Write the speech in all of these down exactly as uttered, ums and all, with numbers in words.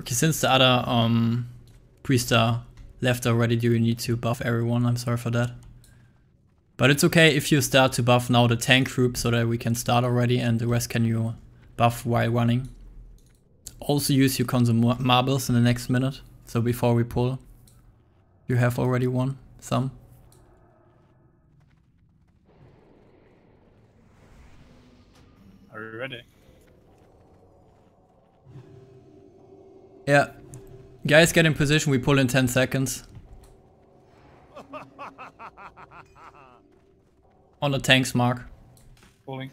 Okay, since the other um, Priester left already, do you need to buff everyone? I'm sorry for that. But it's okay if you start to buff now the tank group so that we can start already and the rest can you buff while running. Also use your consume marbles in the next minute, so before we pull. You have already won some. Are you ready? Yeah. Guys, get in position, we pull in ten seconds. On the tanks mark. Pulling.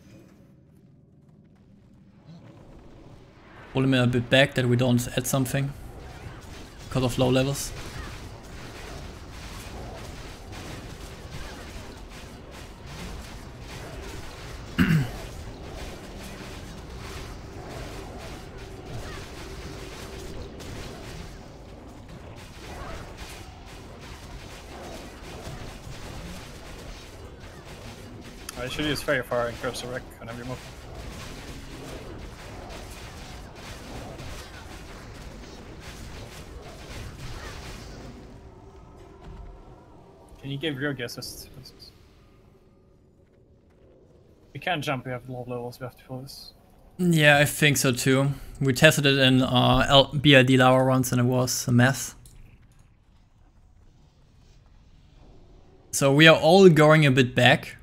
Pull him a bit back that we don't add something. Because of low levels. I should use Fairy Fire and Curse the Wreck on every move. Can you give your guesses? We can jump, we have low levels, we have to fill this. Yeah, I think so too. We tested it in uh, B I D Lower runs and it was a mess. So we are all going a bit back.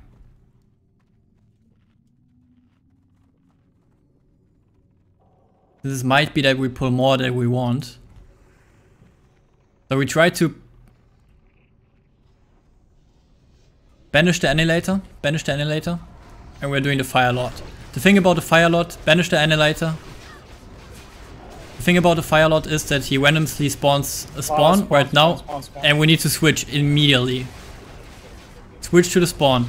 This might be that we pull more than we want. So we try to banish the annihilator, banish the annihilator, and we're doing the fire lord. The thing about the fire lord, banish the annihilator. The thing about the fire lord is that he randomly spawns a spawn oh, spawn right now, spawn, spawn, spawn. And we need to switch immediately. Switch to the spawn.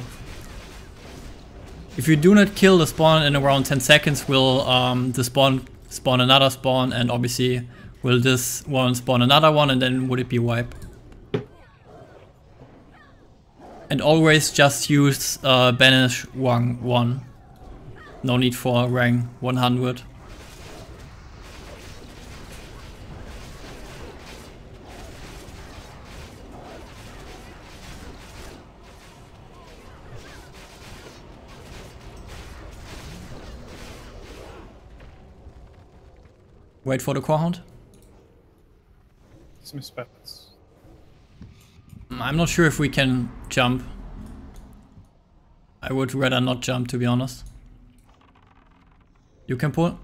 If you do not kill the spawn in around ten seconds, will um, the spawn spawn another spawn, and obviously will this one spawn another one, and then would it be wipe? And always just use uh, banish one one. No need for rank one hundred. Wait for the core hound. Some spells. I'm not sure if we can jump. I would rather not jump, to be honest. You can pull.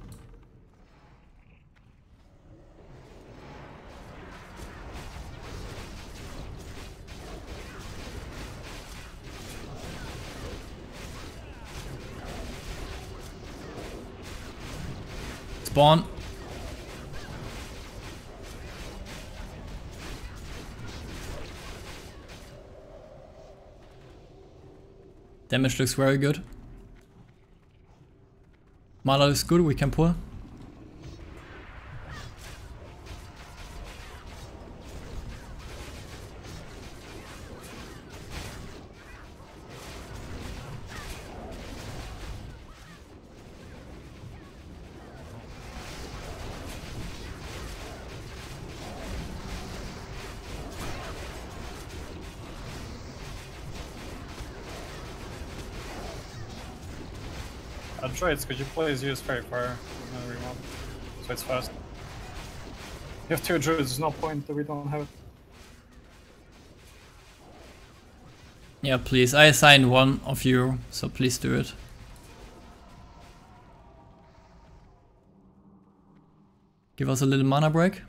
Spawn. Damage looks very good. Mana looks good, we can pull. Androids, could you please use Fairy Fire on every mob? So it's fast. You have two druids, there's no point that we don't have it. Yeah, please. I assigned one of you, so please do it. Give us a little mana break.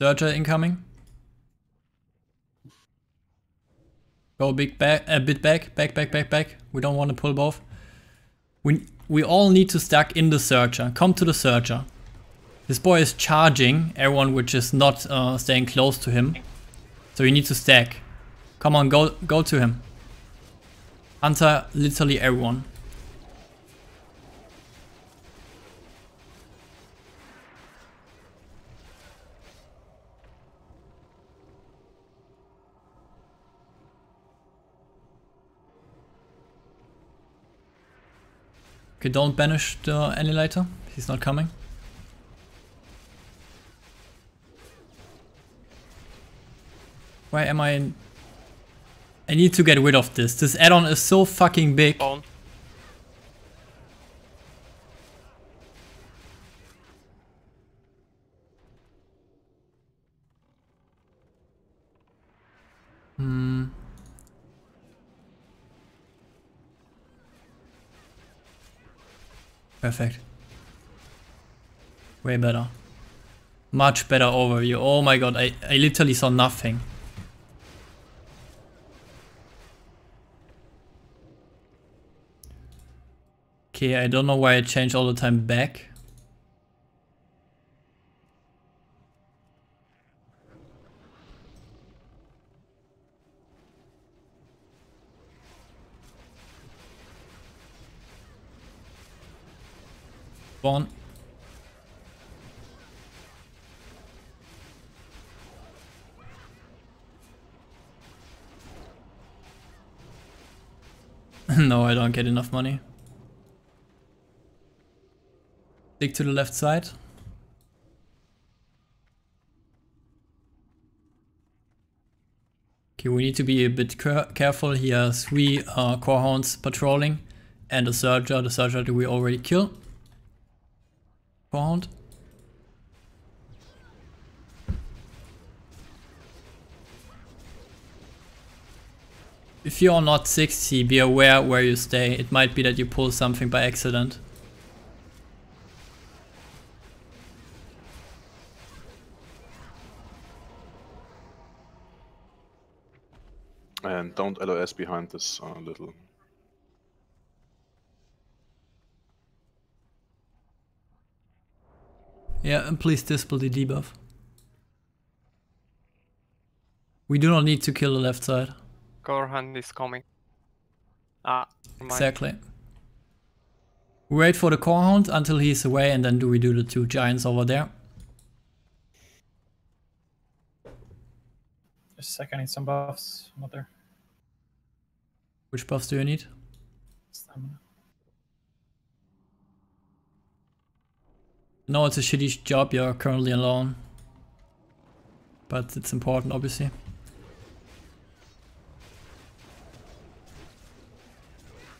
Surger incoming. Go big back, a bit back, back, back, back, back. We don't want to pull both. We we all need to stack in the Surger. Come to the Surger. This boy is charging everyone which is not uh, staying close to him. So you need to stack. Come on, go go to him. Hunter literally everyone. Okay, don't banish the annihilator. He's not coming. Why am I in... I need to get rid of this. This add-on is so fucking big. On. Hmm. Perfect. Way better. Much better overview. Oh my god, I, I literally saw nothing. Okay, I don't know why I change all the time back. One. No, I don't get enough money. Stick to the left side. Okay, we need to be a bit careful here. Three uh, core hounds patrolling and a Surger. The Surger do we already kill? Found. If you are not sixty, be aware where you stay. It might be that you pull something by accident. And don't L O S behind this uh, little... Yeah, and please dispel the debuff. We do not need to kill the left side. Corhan is coming. Ah, exactly. We wait for the Corhound until he's away, and then do we do the two giants over there? Just a second, I need some buffs. I'm not there. Which buffs do you need? Stamina. No, it's a shitty job, you're currently alone. But it's important, obviously.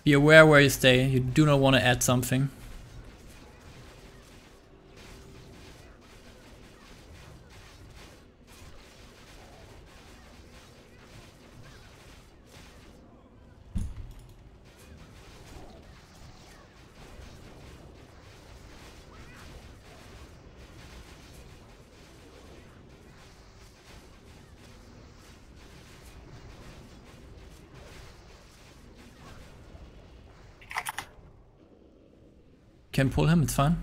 Be aware where you stay, you do not want to add something. Can pull him, it's fine.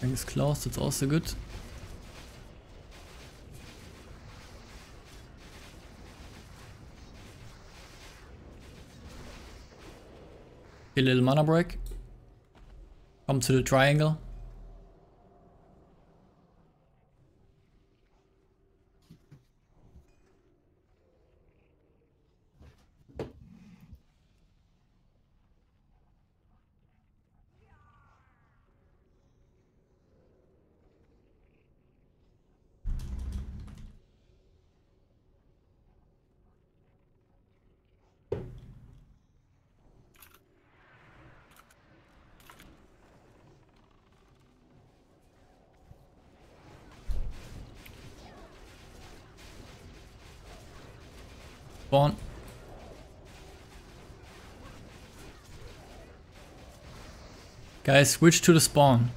Ring is closed, it's also good. A little mana break. Come to the triangle. Spawn. Guys, switch to the spawn.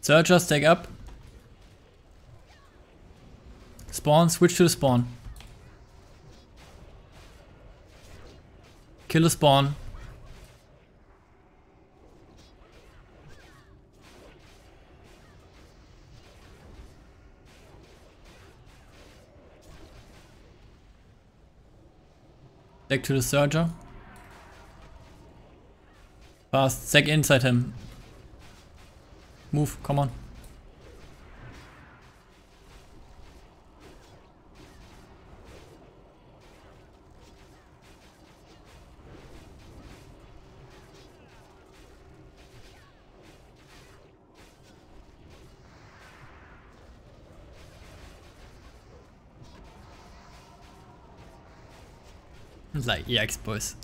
Surger, stack up. Spawn, switch to the spawn. Kill the spawn. Back to the Surger. Fast. Sec inside him. Move, come on. It's like, yikes, boys.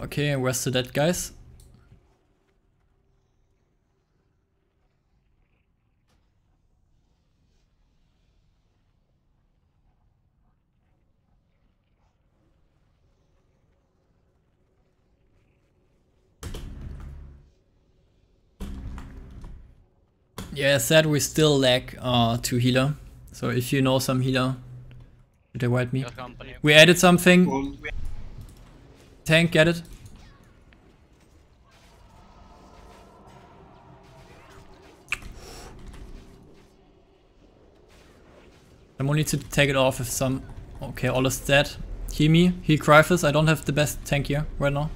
Okay, where's the dead guys? Yeah, sad we still lack uh, two healer. So if you know some healer, should avoid me. We added something. Tank, get it? Someone needs to take it off if some... Okay, all is dead. Heal me, heal Cryphis. I don't have the best tank here right now.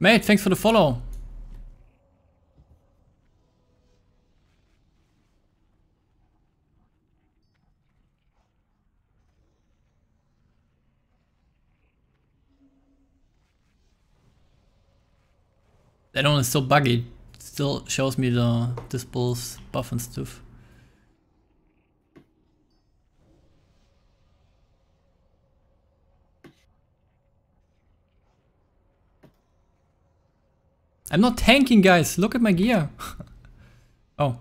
Mate, thanks for the follow. That one is still buggy. It still shows me the dispels buff and stuff. I'm not tanking, guys. Look at my gear. Oh.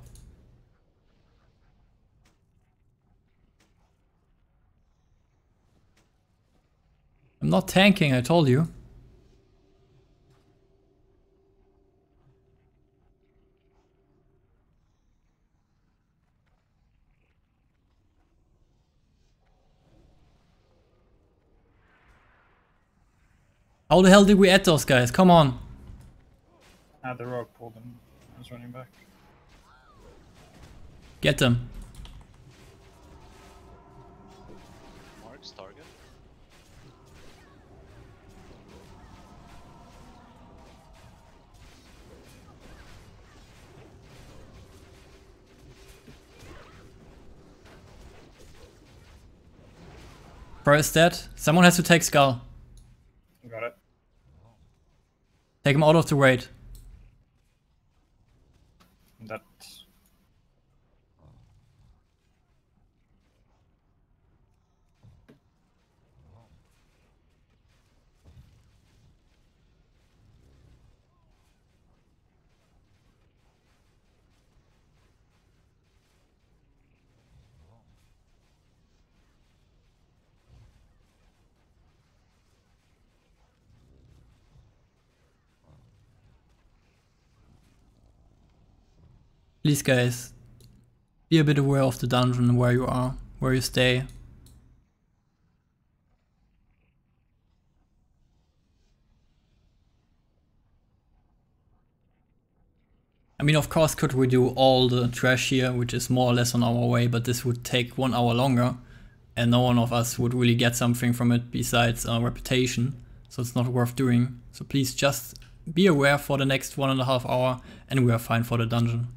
I'm not tanking, I told you. How the hell did we add those guys? Come on. Ah, the rogue pulled him. I was running back. Get them. Marks target. Pro is dead. Someone has to take Skull. Got it. Take him out of the raid. That. Please guys, be a bit aware of the dungeon, where you are, where you stay. I mean, of course, could we do all the trash here, which is more or less on our way, but this would take one hour longer and no one of us would really get something from it besides our reputation, so it's not worth doing. So please just be aware for the next one and a half hour and we are fine for the dungeon.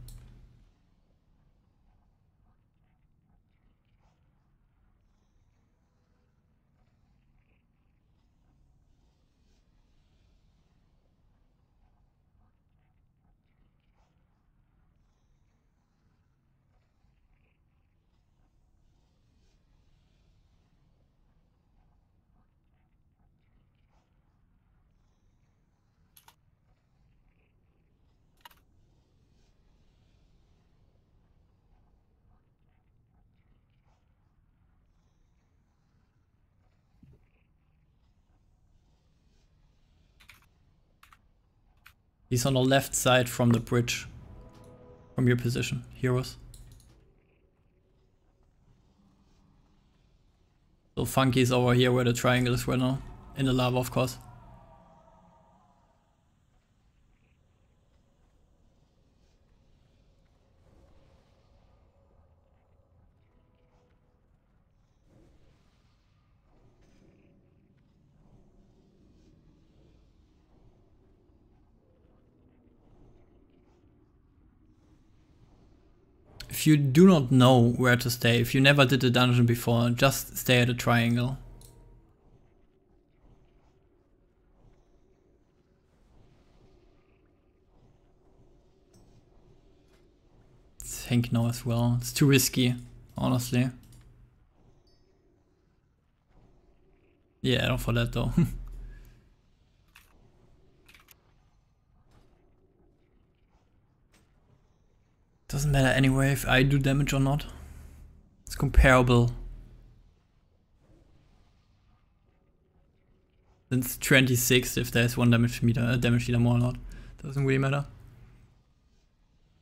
He's on the left side from the bridge, from your position, heroes. So Funky's over here where the triangle is right now, in the lava of course. If you do not know where to stay, if you never did a dungeon before, just stay at a triangle. Think no as well. It's too risky, honestly. Yeah, not for that though. Doesn't matter anyway if I do damage or not. It's comparable. Since twenty-six, if there's one damage meter, uh, damage meter more or not, doesn't really matter.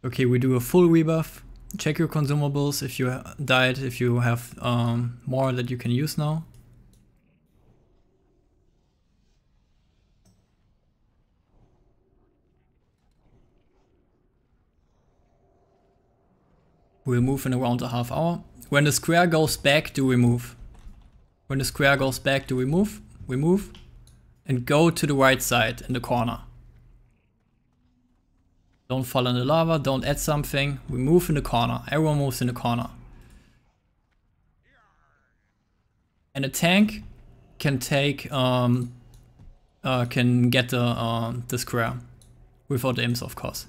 Okay, we do a full rebuff. Check your consumables if you died, if you have um, more that you can use now. We'll move in around a half hour. When the square goes back, do we move? When the square goes back, do we move? We move and go to the right side in the corner. Don't fall in the lava, don't add something. We move in the corner. Everyone moves in the corner. And a tank can take, um, uh, can get the, uh, the square without imps, of course.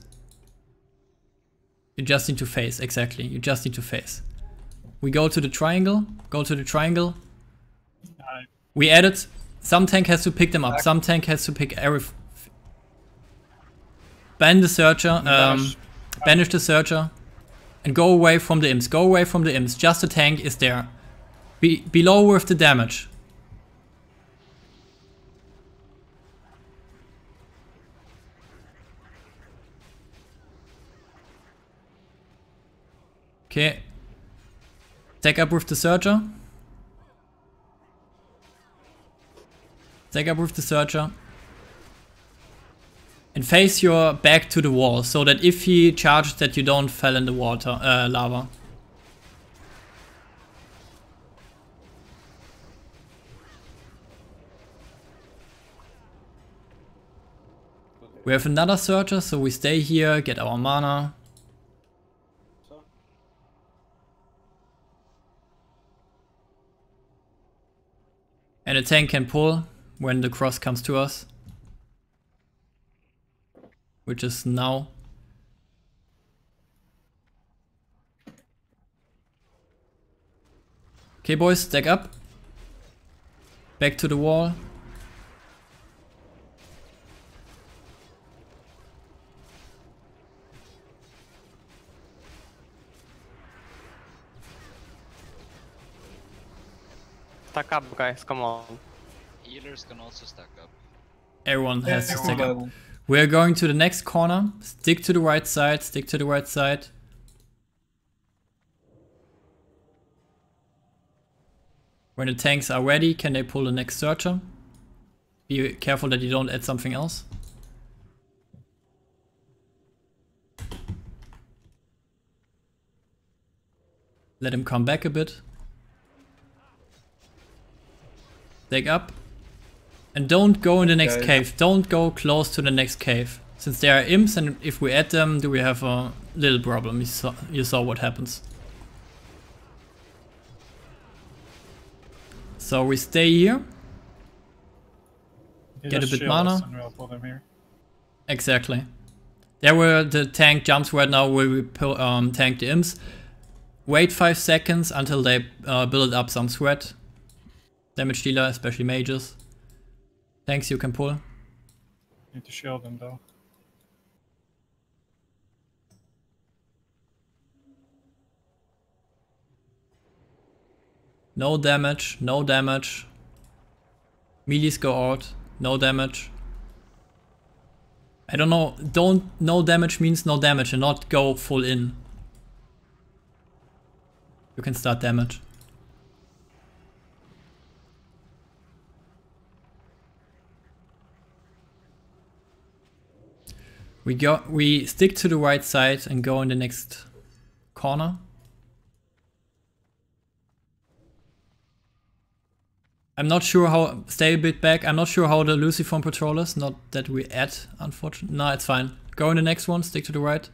You just need to face, exactly. You just need to face. We go to the triangle, go to the triangle. We add it. Some tank has to pick them up. Some tank has to pick every... Ban the searcher, um, banish the searcher. And go away from the imps, go away from the imps. Just the tank is there. Be below with the damage. Okay, stack up with the searcher. Stack up with the searcher. And face your back to the wall, so that if he charges that you don't fall in the water, uh, lava. We have another searcher, so we stay here, get our mana. And a tank can pull when the cross comes to us, which is now. Okay boys, stack up. Back to the wall. Stack up, guys, come on. Healers can also stack up. Everyone has yeah, to stack up. We're going to the next corner. Stick to the right side, stick to the right side. When the tanks are ready, can they pull the next searcher? Be careful that you don't add something else. Let him come back a bit. Dig up. And don't go in the next okay. cave. Don't go close to the next cave. Since they are imps, and if we add them, do we have a little problem? You saw, you saw what happens. So we stay here. You get a bit mana. Here. Exactly. There were the tank jumps right now where we um, tank the imps. Wait five seconds until they uh, build up some sweat. Damage dealer, especially mages. Tanks you can pull. Need to shield them though. No damage, no damage. Melees go out, no damage. I don't know, don't, no damage means no damage and not go full in. You can start damage. We go, we stick to the right side and go in the next corner. I'm not sure how, stay a bit back, I'm not sure how the Lucifron patrol is, not that we add, unfortunately. No, it's fine. Go in the next one, stick to the right.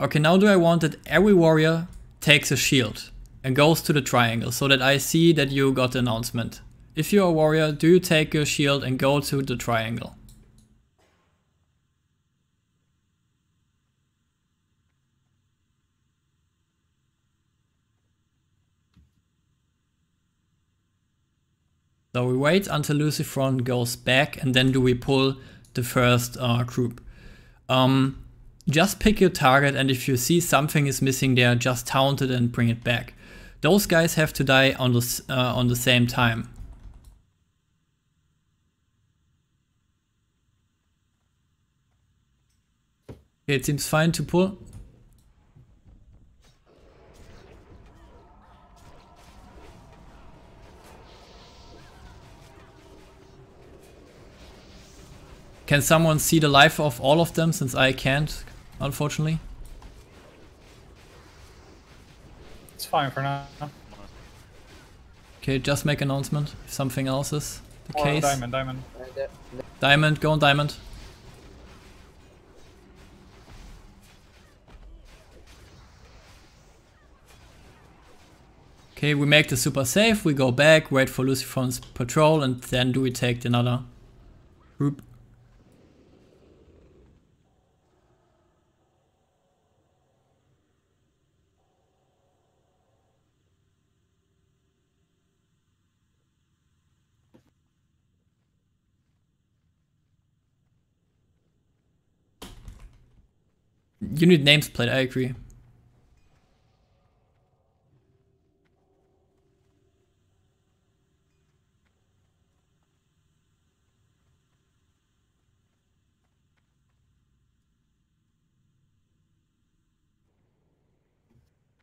Okay, now do I want that every warrior takes a shield and goes to the triangle, so that I see that you got the announcement. If you're a warrior, do you take your shield and go to the triangle? So we wait until Lucifron goes back and then do we pull the first uh, group. Um, just pick your target, and if you see something is missing there, just taunt it and bring it back. Those guys have to die on the, uh, on the same time. Okay, it seems fine to pull. Can someone see the life of all of them, since I can't, unfortunately? It's fine for now. Okay, just make announcement if something else is the or case. Diamond, diamond. Diamond, go on diamond. Okay, we make the super safe, we go back, wait for Lucifron's patrol, and then do we take another group. You need nameplate, I agree.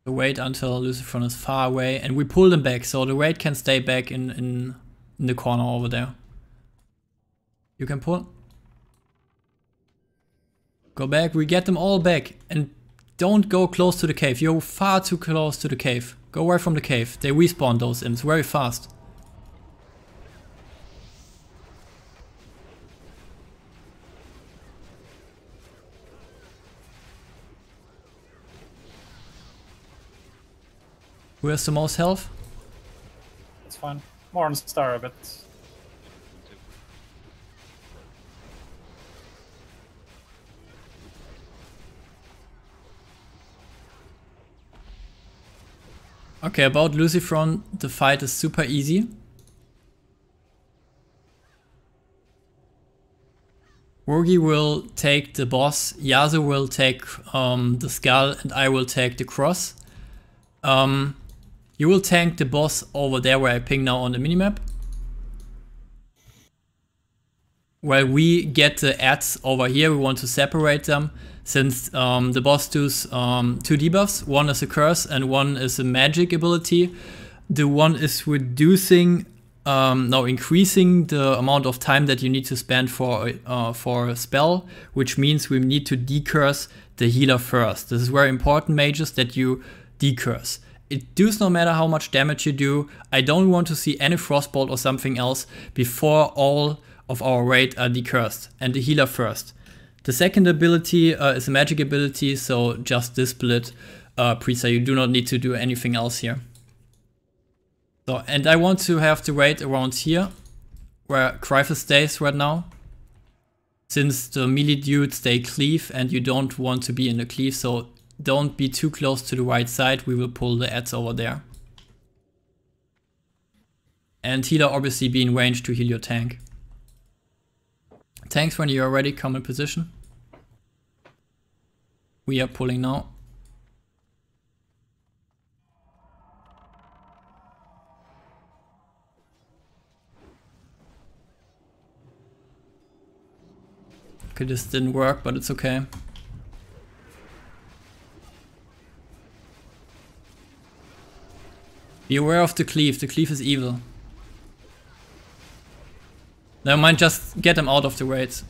So wait until Lucifron is far away and we pull them back, so the raid can stay back in, in, in the corner over there. You can pull. Go back, we get them all back, and don't go close to the cave. You're far too close to the cave. Go away from the cave. They respawn those imps very fast. Who has the most health? That's fine. Mornstar a bit. Okay, about Lucifron, the fight is super easy. Rogi will take the boss, Yasu will take um, the skull, and I will take the cross. Um, you will tank the boss over there where I ping now on the minimap. While we get the adds over here, we want to separate them. Since um, the boss does um, two debuffs, one is a curse and one is a magic ability. The one is reducing um, now increasing the amount of time that you need to spend for, uh, for a spell, which means we need to decurse the healer first. This is very important, mages, that you decurse. It does not matter how much damage you do. I don't want to see any frostbolt or something else before all of our raid are decursed, and the healer first. The second ability uh, is a magic ability, so just dispel it, uh, Prisa. You do not need to do anything else here. So, and I want to have the raid around here, where Cryphis stays right now, since the melee dudes, they cleave, and you don't want to be in the cleave, so don't be too close to the right side. We will pull the ads over there. And healer obviously be in range to heal your tank. Tanks, when you are ready, come in position. We are pulling now. Okay, this didn't work, but it's okay. Be aware of the cleave. The cleave is evil. Never mind, just get them out of the raids.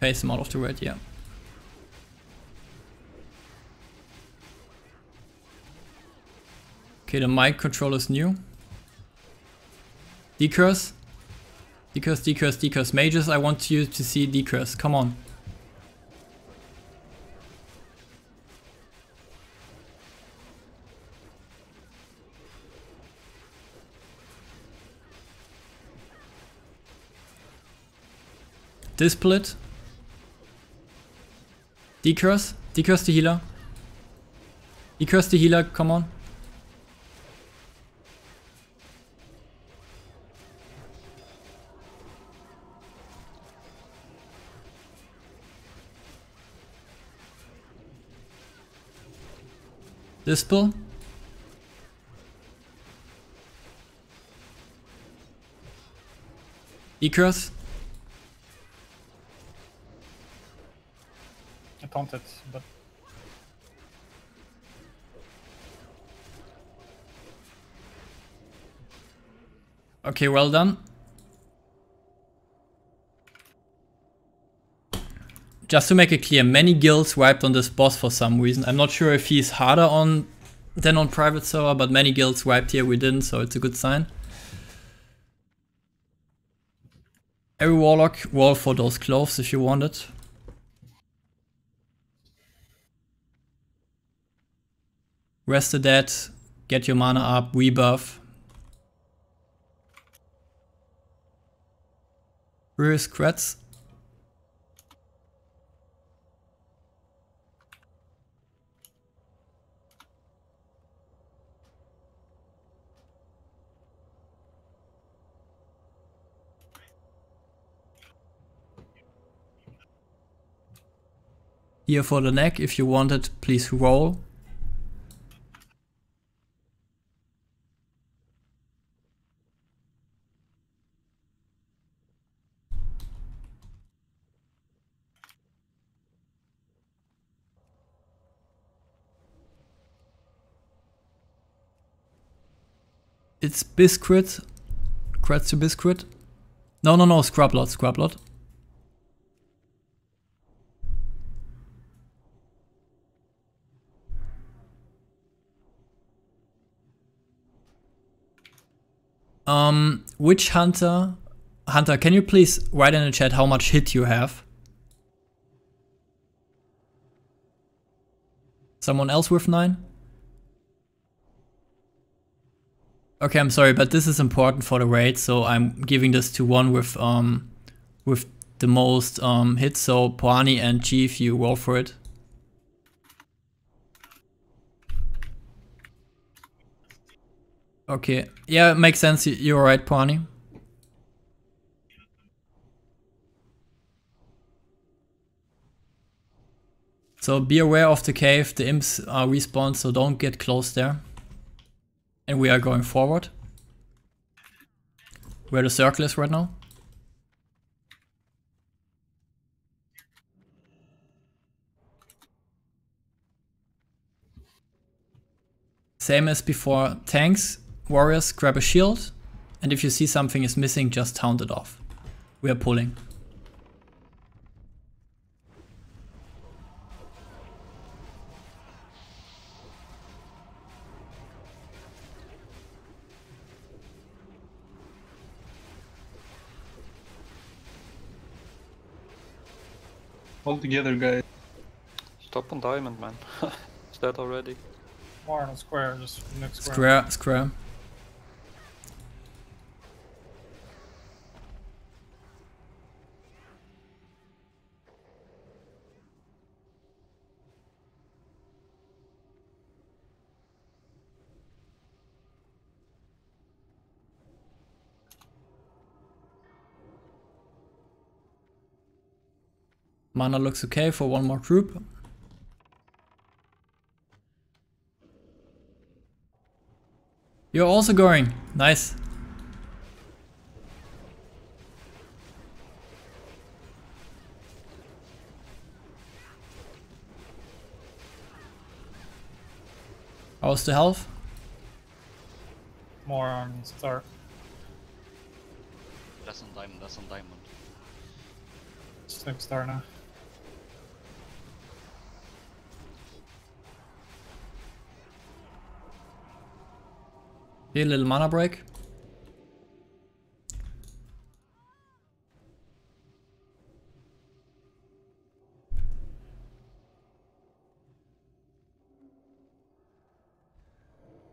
Face them out of the raid, yeah. Okay, the mic control is new. Decurse. Decurse, decurse, decurse. Mages, I want you to see decurse. Come on. Dispel it. Decurse. Decurse the healer. Decurse the healer, come on. Dispel. Decurse. I taunted, but... Okay, well done. Just to make it clear, many guilds wiped on this boss for some reason. I'm not sure if he's harder on than on private server, but many guilds wiped here, we didn't, so it's a good sign. Every warlock, wall for those cloves if you want it. Rest the dead, get your mana up, rebuff. Reverse crats. Here for the neck, if you want it, please roll. It's biscuit, crats to biscuit. No, no, no, scrub lot, scrub lot. Um, which hunter, hunter, can you please write in the chat how much hit you have? Someone else with nine? Okay, I'm sorry, but this is important for the raid, so I'm giving this to one with um, with the most um, hits. So Poani and Chief, you roll for it. Okay, yeah, it makes sense, you're right, Pony. So be aware of the cave, the imps are respawned, so don't get close there. And we are going forward. Where the circle is right now. Same as before, tanks, warriors, grab a shield, and if you see something is missing, just hound it off. We are pulling. All together, guys. Stop on diamond, man. Is that already? More on square, just next square. Square, square. Mana looks okay for one more group. You're also going. Nice. How's the health? More on star. That's on diamond, that's on diamond. It's next star now. Here, a little mana break.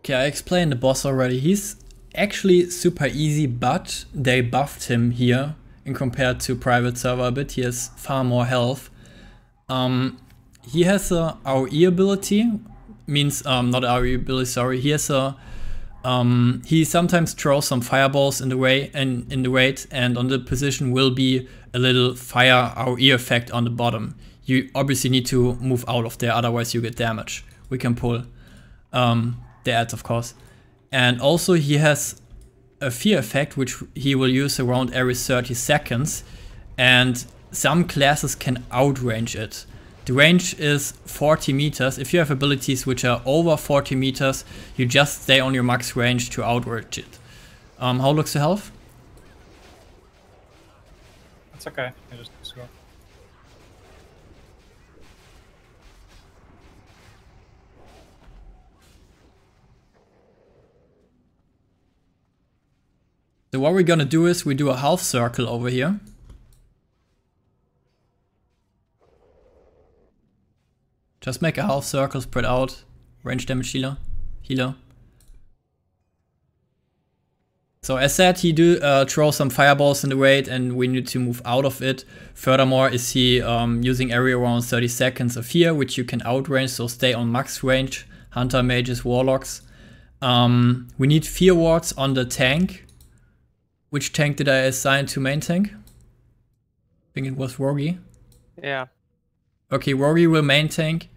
Okay, I explained the boss already. He's actually super easy, but they buffed him here in compared to private server a bit. He has far more health. Um, he has a R O E ability, means um, not R O E ability, sorry. He has a Um, he sometimes throws some fireballs in the way and in the weight, and on the position will be a little fire R O E effect on the bottom. You obviously need to move out of there, otherwise you get damage. We can pull um, the ads, of course. And also he has a fear effect, which he will use around every thirty seconds, and some classes can outrange it. The range is forty meters. If you have abilities which are over forty meters, you just stay on your max range to outrange it. Um, how looks the health? That's okay. I just go. So what we're gonna do is we do a half circle over here. Just make a half circle, spread out, range damage healer, healer. So as said, he do uh, throw some fireballs in the raid and we need to move out of it. Furthermore, is he um, using area around thirty seconds of fear, which you can outrange, so stay on max range, hunter, mages, warlocks. Um, we need fear wards on the tank. Which tank did I assign to main tank? I think it was Rogi. Yeah. Okay, Rogi will main tank.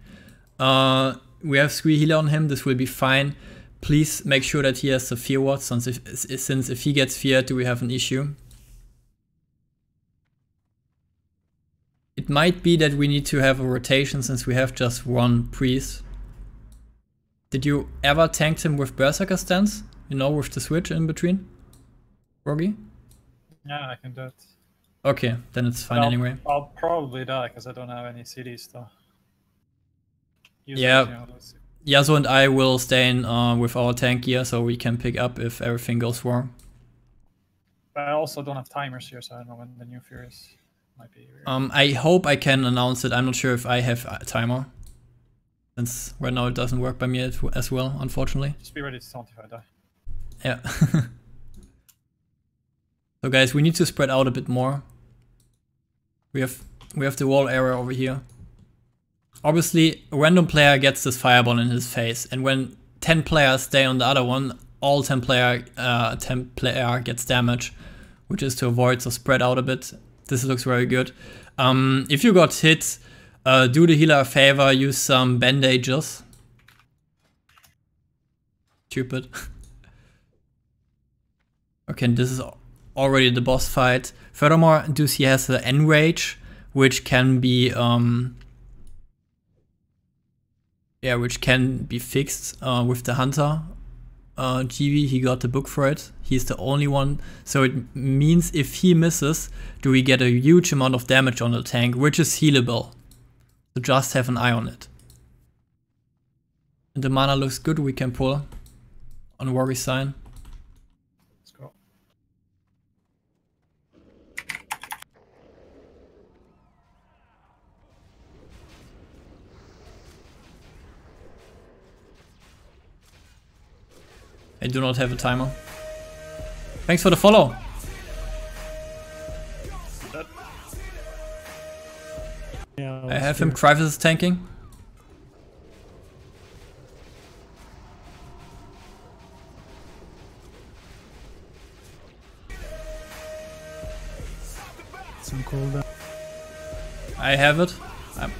Uh, we have three healer on him, this will be fine. Please make sure that he has the fear ward, since if, since if he gets feared, do we have an issue? It might be that we need to have a rotation since we have just one priest. Did you ever tank him with Berserker stance? You know, with the switch in between? Rogi? Yeah, I can do it. Okay, then it's fine I'll, anyway. I'll probably die because I don't have any C Ds though. Usually, yeah, you know, Yasuo and I will stay in uh, with our tank gear so we can pick up if everything goes wrong. But I also don't have timers here, so I don't know when the new fear is. Might be weird. Um, I hope I can announce it. I'm not sure if I have a timer. Since right now it doesn't work by me as well, unfortunately. Just be ready to taunt if I die. Yeah. So guys, we need to spread out a bit more. We have we have the wall area over here. Obviously, a random player gets this fireball in his face, and when ten players stay on the other one, all ten player uh, ten player gets damage, which is to avoid. So spread out a bit. This looks very good. Um, if you got hit, uh, do the healer a favor. Use some bandages. Stupid. Okay, and this is already the boss fight. Furthermore, Ducey has the Enrage, which can be um, Yeah, which can be fixed uh, with the Hunter uh, G V. He got the book for it. He's the only one. So it means if he misses, do we get a huge amount of damage on the tank, which is healable. So just have an eye on it. And the mana looks good. We can pull on War Sign. Let's go. I do not have a timer. Thanks for the follow. Yeah, I have him. Cryphis is tanking. Some cooldown. I have it. I'm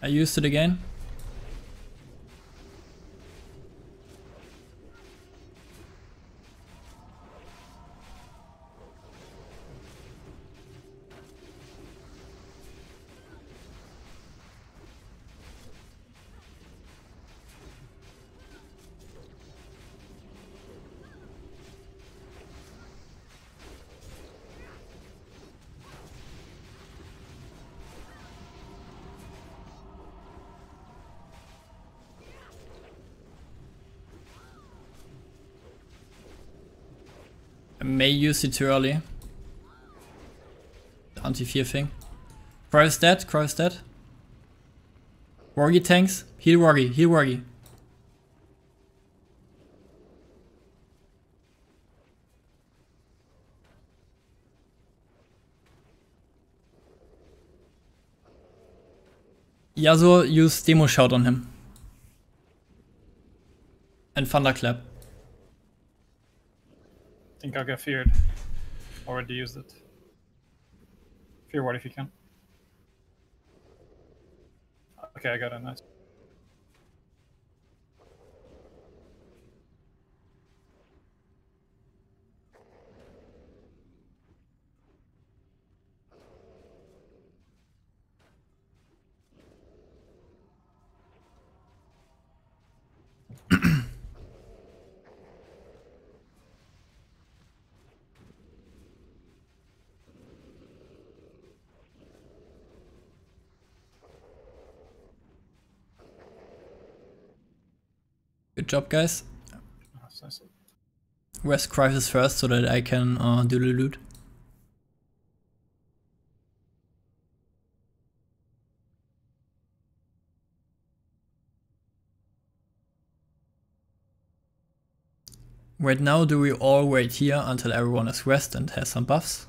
I used it again. May use it too early. The anti-fear thing. Cross dead, cross dead. Wargi tanks. Heal Wargi, heal Wargi. Yasuo used Demo Shout on him. And Thunderclap. I think I got feared. Already used it. Fear ward if you can. Okay, I got a nice. Good job, guys. Rest Cryphis first so that I can uh, do the loot. Right now, do we all wait here until everyone is rest and has some buffs?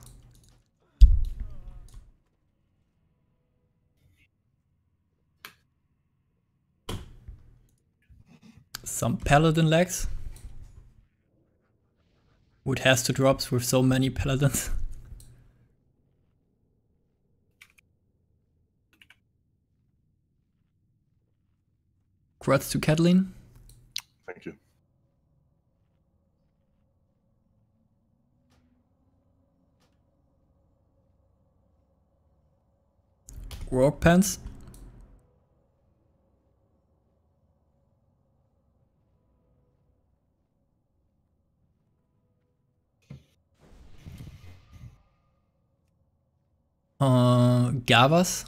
Some paladin legs. Wood has to drops with so many paladins. Congrats to Kathleen. Thank you. Rogue pants. Uh, Gavas.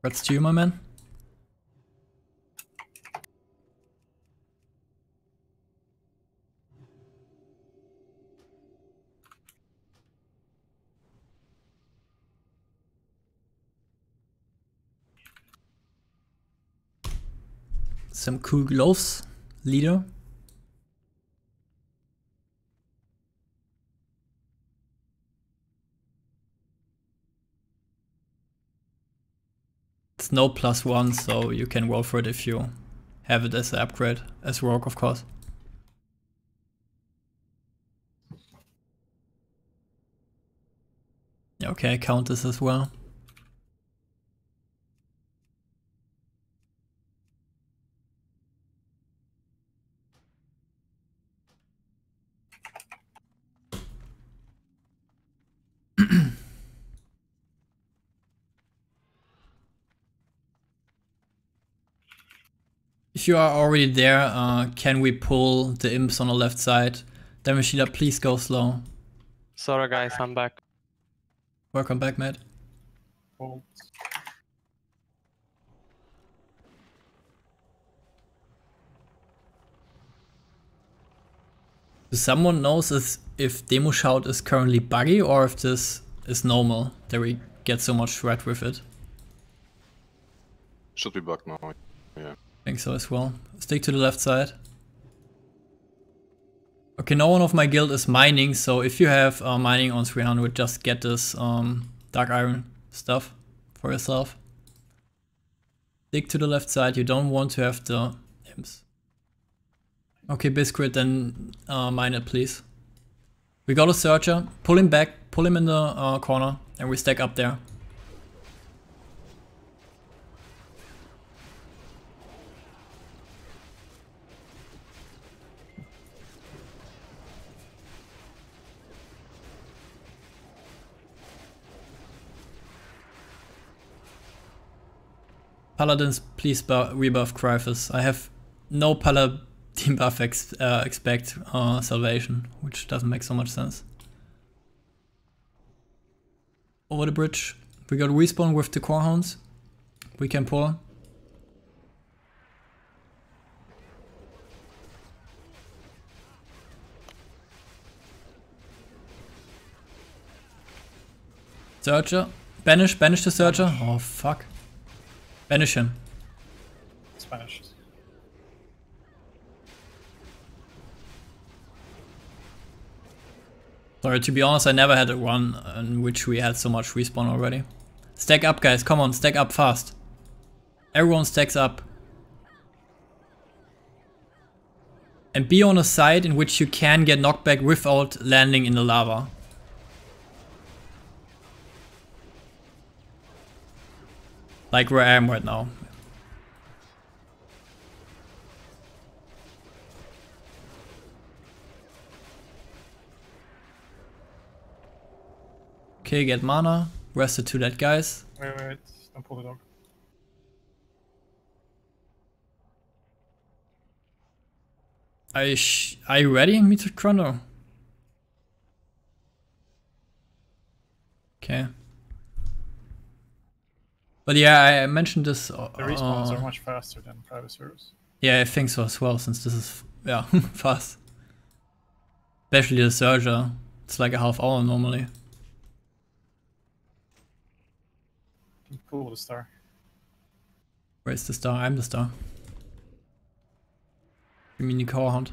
Congrats to you, my man. Some cool gloves, leader. No plus one, so you can roll for it if you have it as an upgrade, as rogue of course. Okay, I count this as well. If you are already there, uh, can we pull the imps on the left side? Damage dealer, please go slow. Sorry guys, I'm back. Welcome back, Matt. Oh. Does someone knows if, if Demo Shout is currently buggy or if this is normal that we get so much threat with it? Should be bugged now, yeah. I think so as well. Stick to the left side. Okay, no one of my guild is mining, so if you have uh, mining on three hundred, just get this um, dark iron stuff for yourself. Stick to the left side, you don't want to have the imps. Okay, Biscuit, then uh, mine it, please. We got a searcher, pull him back, pull him in the uh, corner, and we stack up there. Paladins, please rebuff Cryphis. I have no paladin buff ex uh, expect uh, salvation, which doesn't make so much sense. Over the bridge, we got respawn with the core hounds. We can pull. Searcher, banish, banish the searcher. Oh fuck. Banish him. Spanish. Sorry, to be honest, I never had a run in which we had so much respawn already. Stack up, guys. Come on, stack up fast. Everyone stacks up. And be on a side in which you can get knocked back without landing in the lava. Like where I am right now. Okay, get mana. Rest the two dead guys. Wait, wait, wait. Don't pull the dog. Are you, sh are you readying me to chrono? Okay. But yeah, I mentioned this. Uh, the respawns are much faster than private servers. Yeah, I think so as well, since this is yeah fast. Especially the Surger, it's like a half hour normally. Cool, the star. Where's the star? I'm the star. You mean the core hunt?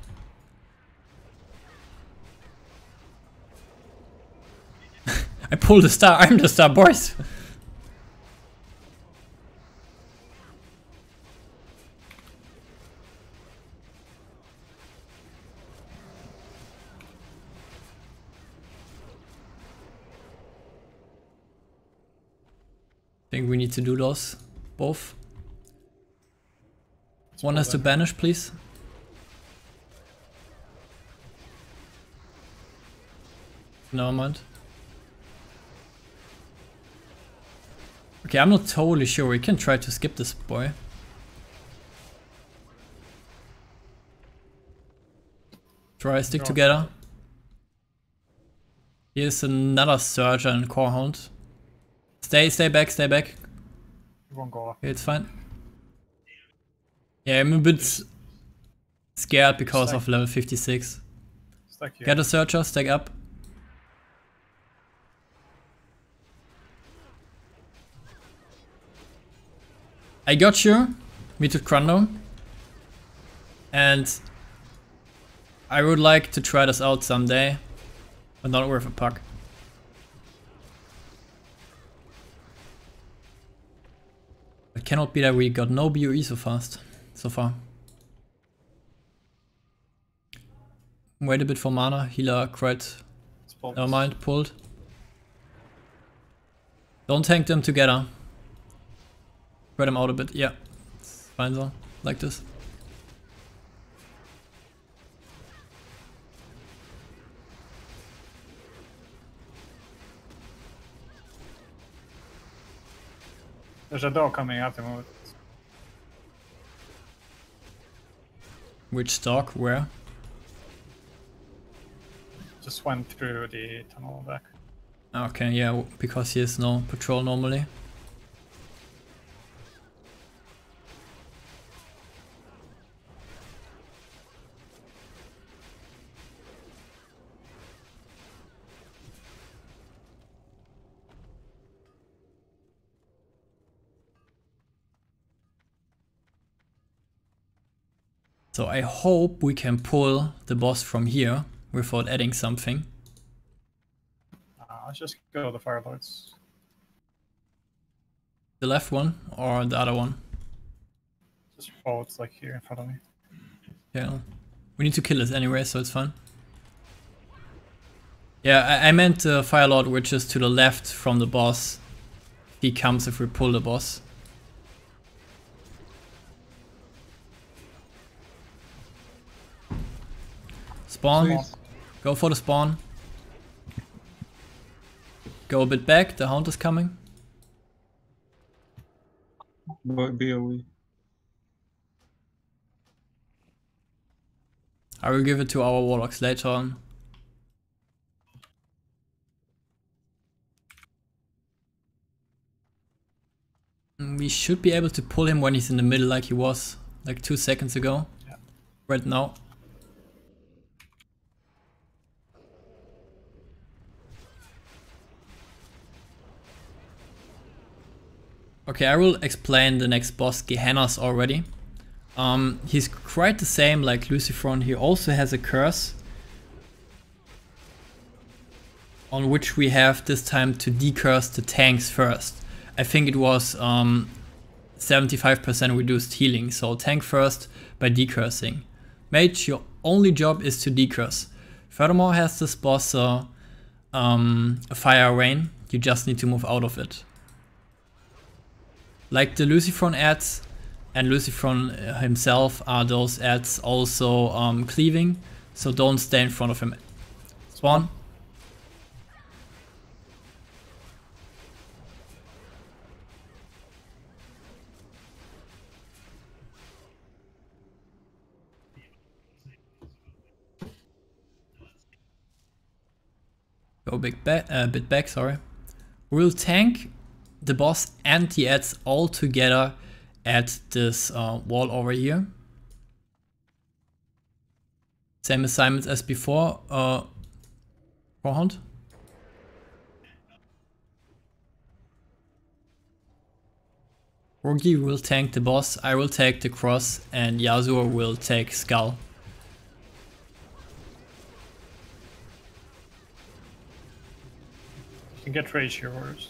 I pulled the star. I'm the star, boys. We need to do those both. It's one has to banish, please. Never mind. Okay, I'm not totally sure. We can try to skip this boy. Try stick no. together. Here's another Surger and Core Hound. Stay, stay back, stay back. Okay, it's fine. Yeah, I'm a bit scared because stack. Of level fifty-six. Stack here. Get a searcher, stack up. I got you. Me to Crundle. And I would like to try this out someday, but not worth a puck. It cannot be that we got no B O E so fast, so far. Wait a bit for mana, healer, crit. Never mind, pulled. Don't tank them together. Spread them out a bit, yeah. It's fine so, like this. There's a dog coming at the moment. Which dog? Where? Just went through the tunnel back. Okay, yeah, because he has no patrol normally. So I hope we can pull the boss from here without adding something. Uh, let's just go to the firebolts. The left one or the other one? Just bolts like here in front of me. Yeah, we need to kill this anyway, so it's fine. Yeah, I, I meant the firelord, which is to the left from the boss. He comes if we pull the boss. Spawn, Please. Go for the spawn. Go a bit back, the hound is coming. B O E. I will give it to our warlocks later on. We should be able to pull him when he's in the middle like he was, like two seconds ago. Yeah. Right now. Okay, I will explain the next boss, Gehennas, already. Um, he's quite the same like Lucifron. He also has a curse on which we have this time to decurse the tanks first. I think it was um, seventy-five percent reduced healing, so tank first by decursing. Mage, your only job is to decurse. Furthermore, has this boss uh, um, a fire rain. You just need to move out of it. Like the Lucifron ads and Lucifron himself are those ads also um, cleaving, so don't stay in front of him. Spawn. Go big back, a uh, bit back, sorry. We'll tank the boss and the ads all together at this uh, wall over here. Same assignments as before. Uh, forehand. Rogi will tank the boss, I will take the cross, and Yasuo will take skull. You can get rage here first.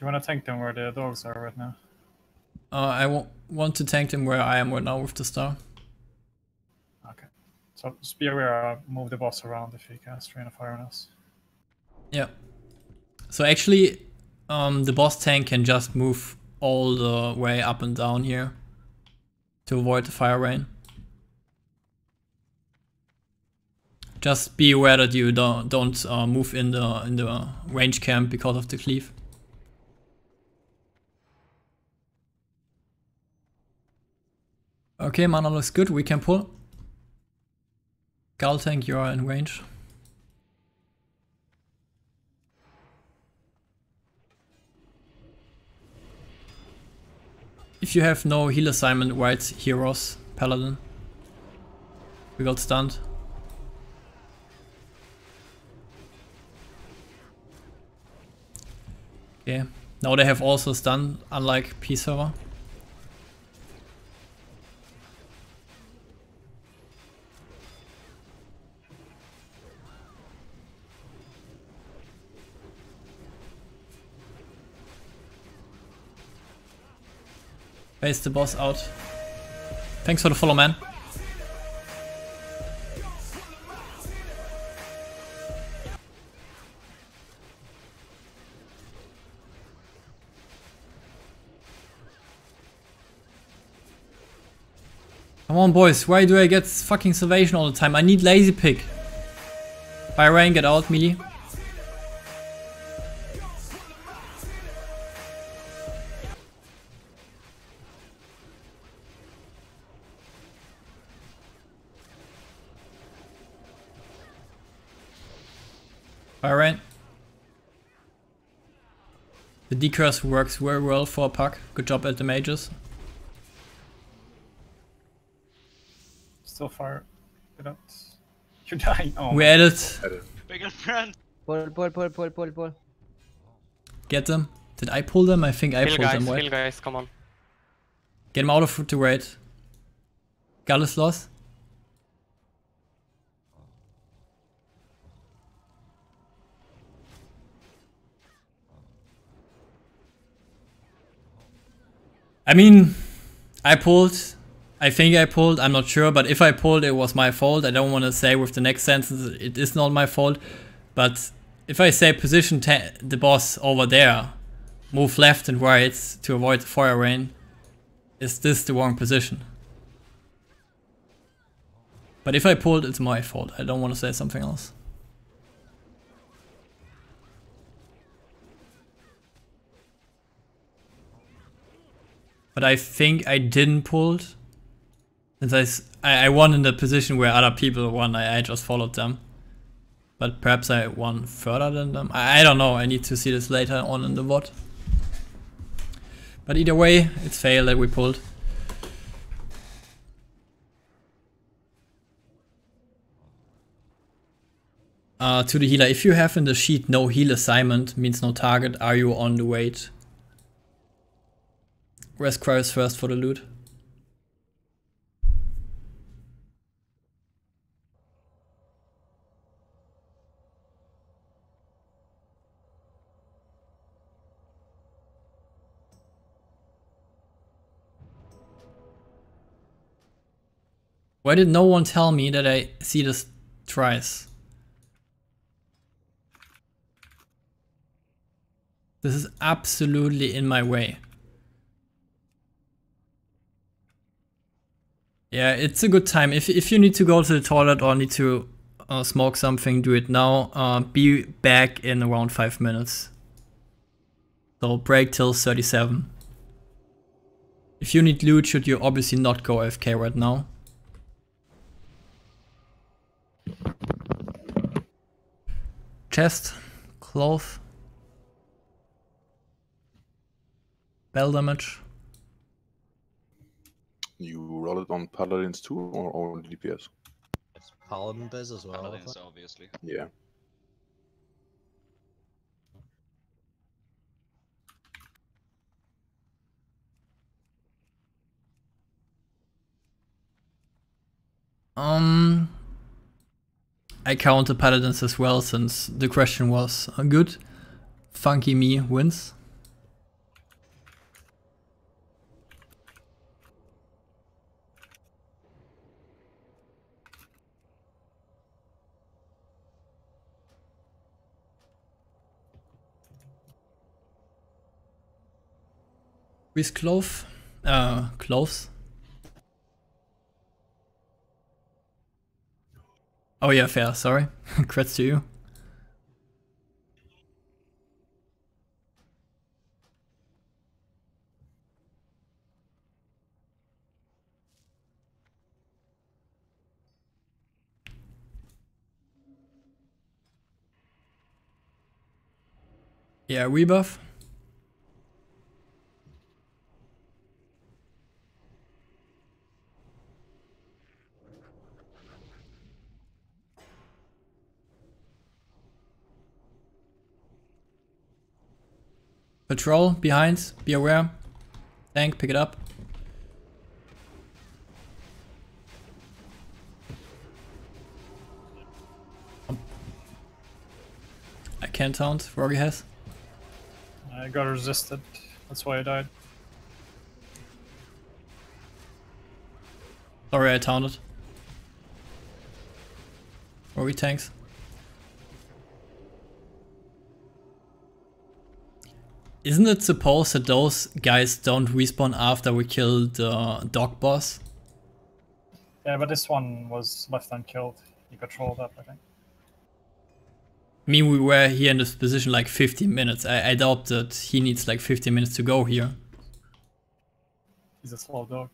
You want to tank them where the dogs are right now? Uh, I won't want to tank them where I am right now with the star. Okay. So just be aware, uh, move the boss around if he can strain a fire on us. Yeah. So actually, um, the boss tank can just move all the way up and down here to avoid the fire rain. Just be aware that you don't don't uh, move in the in the range camp because of the cleave. Okay, mana looks good, we can pull. Garl tank, you are in range. If you have no heal assignment, white heroes, paladin. We got stunned. Okay, now they have also stunned, unlike P-Server. Face the boss out. Thanks for the follow, man. Come on, boys, why do I get fucking salvation all the time? I need lazy pick. Byrain, get out, melee. Byrain. The decurse works very well for a puck. Good job at the mages. So far, without you dying. Oh. We added. Pull, pull, pull, pull, pull, pull. Get them. Did I pull them? I think I pulled them. Wait. Heal guys, come on. Get them out of the raid. Garr is lost. I mean, I pulled. I think I pulled, I'm not sure, but if I pulled, it was my fault. I don't want to say with the next sentence, it is not my fault. But if I say position the boss over there, move left and right to avoid the fire rain, is this the wrong position? But if I pulled, it's my fault. I don't want to say something else. But I think I didn't pull. Since I, I won in the position where other people won, I, I just followed them. But perhaps I won further than them. I, I don't know, I need to see this later on in the V O D. But either way, it's fail that we pulled. Uh, to the healer, if you have in the sheet no heal assignment, means no target, are you on the wait? Rest Cryphis first for the loot. Why did no one tell me that I see this twice? This is absolutely in my way. Yeah, it's a good time. If, if you need to go to the toilet or need to uh, smoke something, do it now. Uh, be back in around five minutes. So break till thirty-seven. If you need loot, should you obviously not go A F K right now. Chest, cloth, bell damage. You roll it on paladins too, or only D P S? It's paladin biz as well. Paladins, obviously. Yeah. Um. I counted paladins as well, since the question was good. Funky me wins. With clothes, uh, clothes. Oh yeah, fair, sorry. Congrats to you. Yeah, rebuff. Patrol, behind, be aware. Tank, pick it up. I can't taunt, Rogi has. I got resisted, that's why I died. Sorry, I taunted. Are we tanks? Isn't it supposed that those guys don't respawn after we kill the dog boss? Yeah, but this one was left unkilled. He got trolled up, I think. I mean, we were here in this position like fifteen minutes. I, I doubt that he needs like fifteen minutes to go here. He's a slow dog.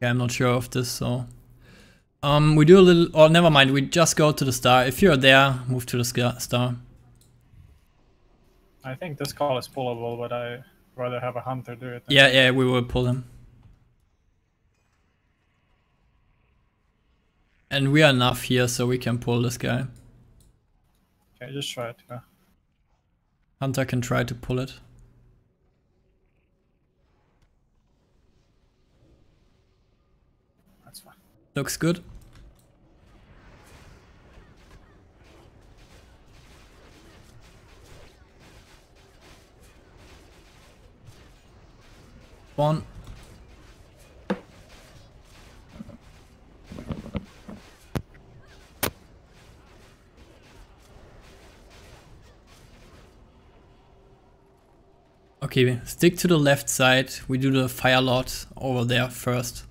Yeah, I'm not sure of this, so... Um, we do a little... Oh, never mind, we just go to the star. If you're there, move to the star. I think this call is pullable, but I'd rather have a hunter do it. Yeah, yeah, we will pull him. And we are enough here, so we can pull this guy. Okay, just try it, yeah. Hunter can try to pull it. Looks good. One. Okay, stick to the left side. We do the fire lot over there first.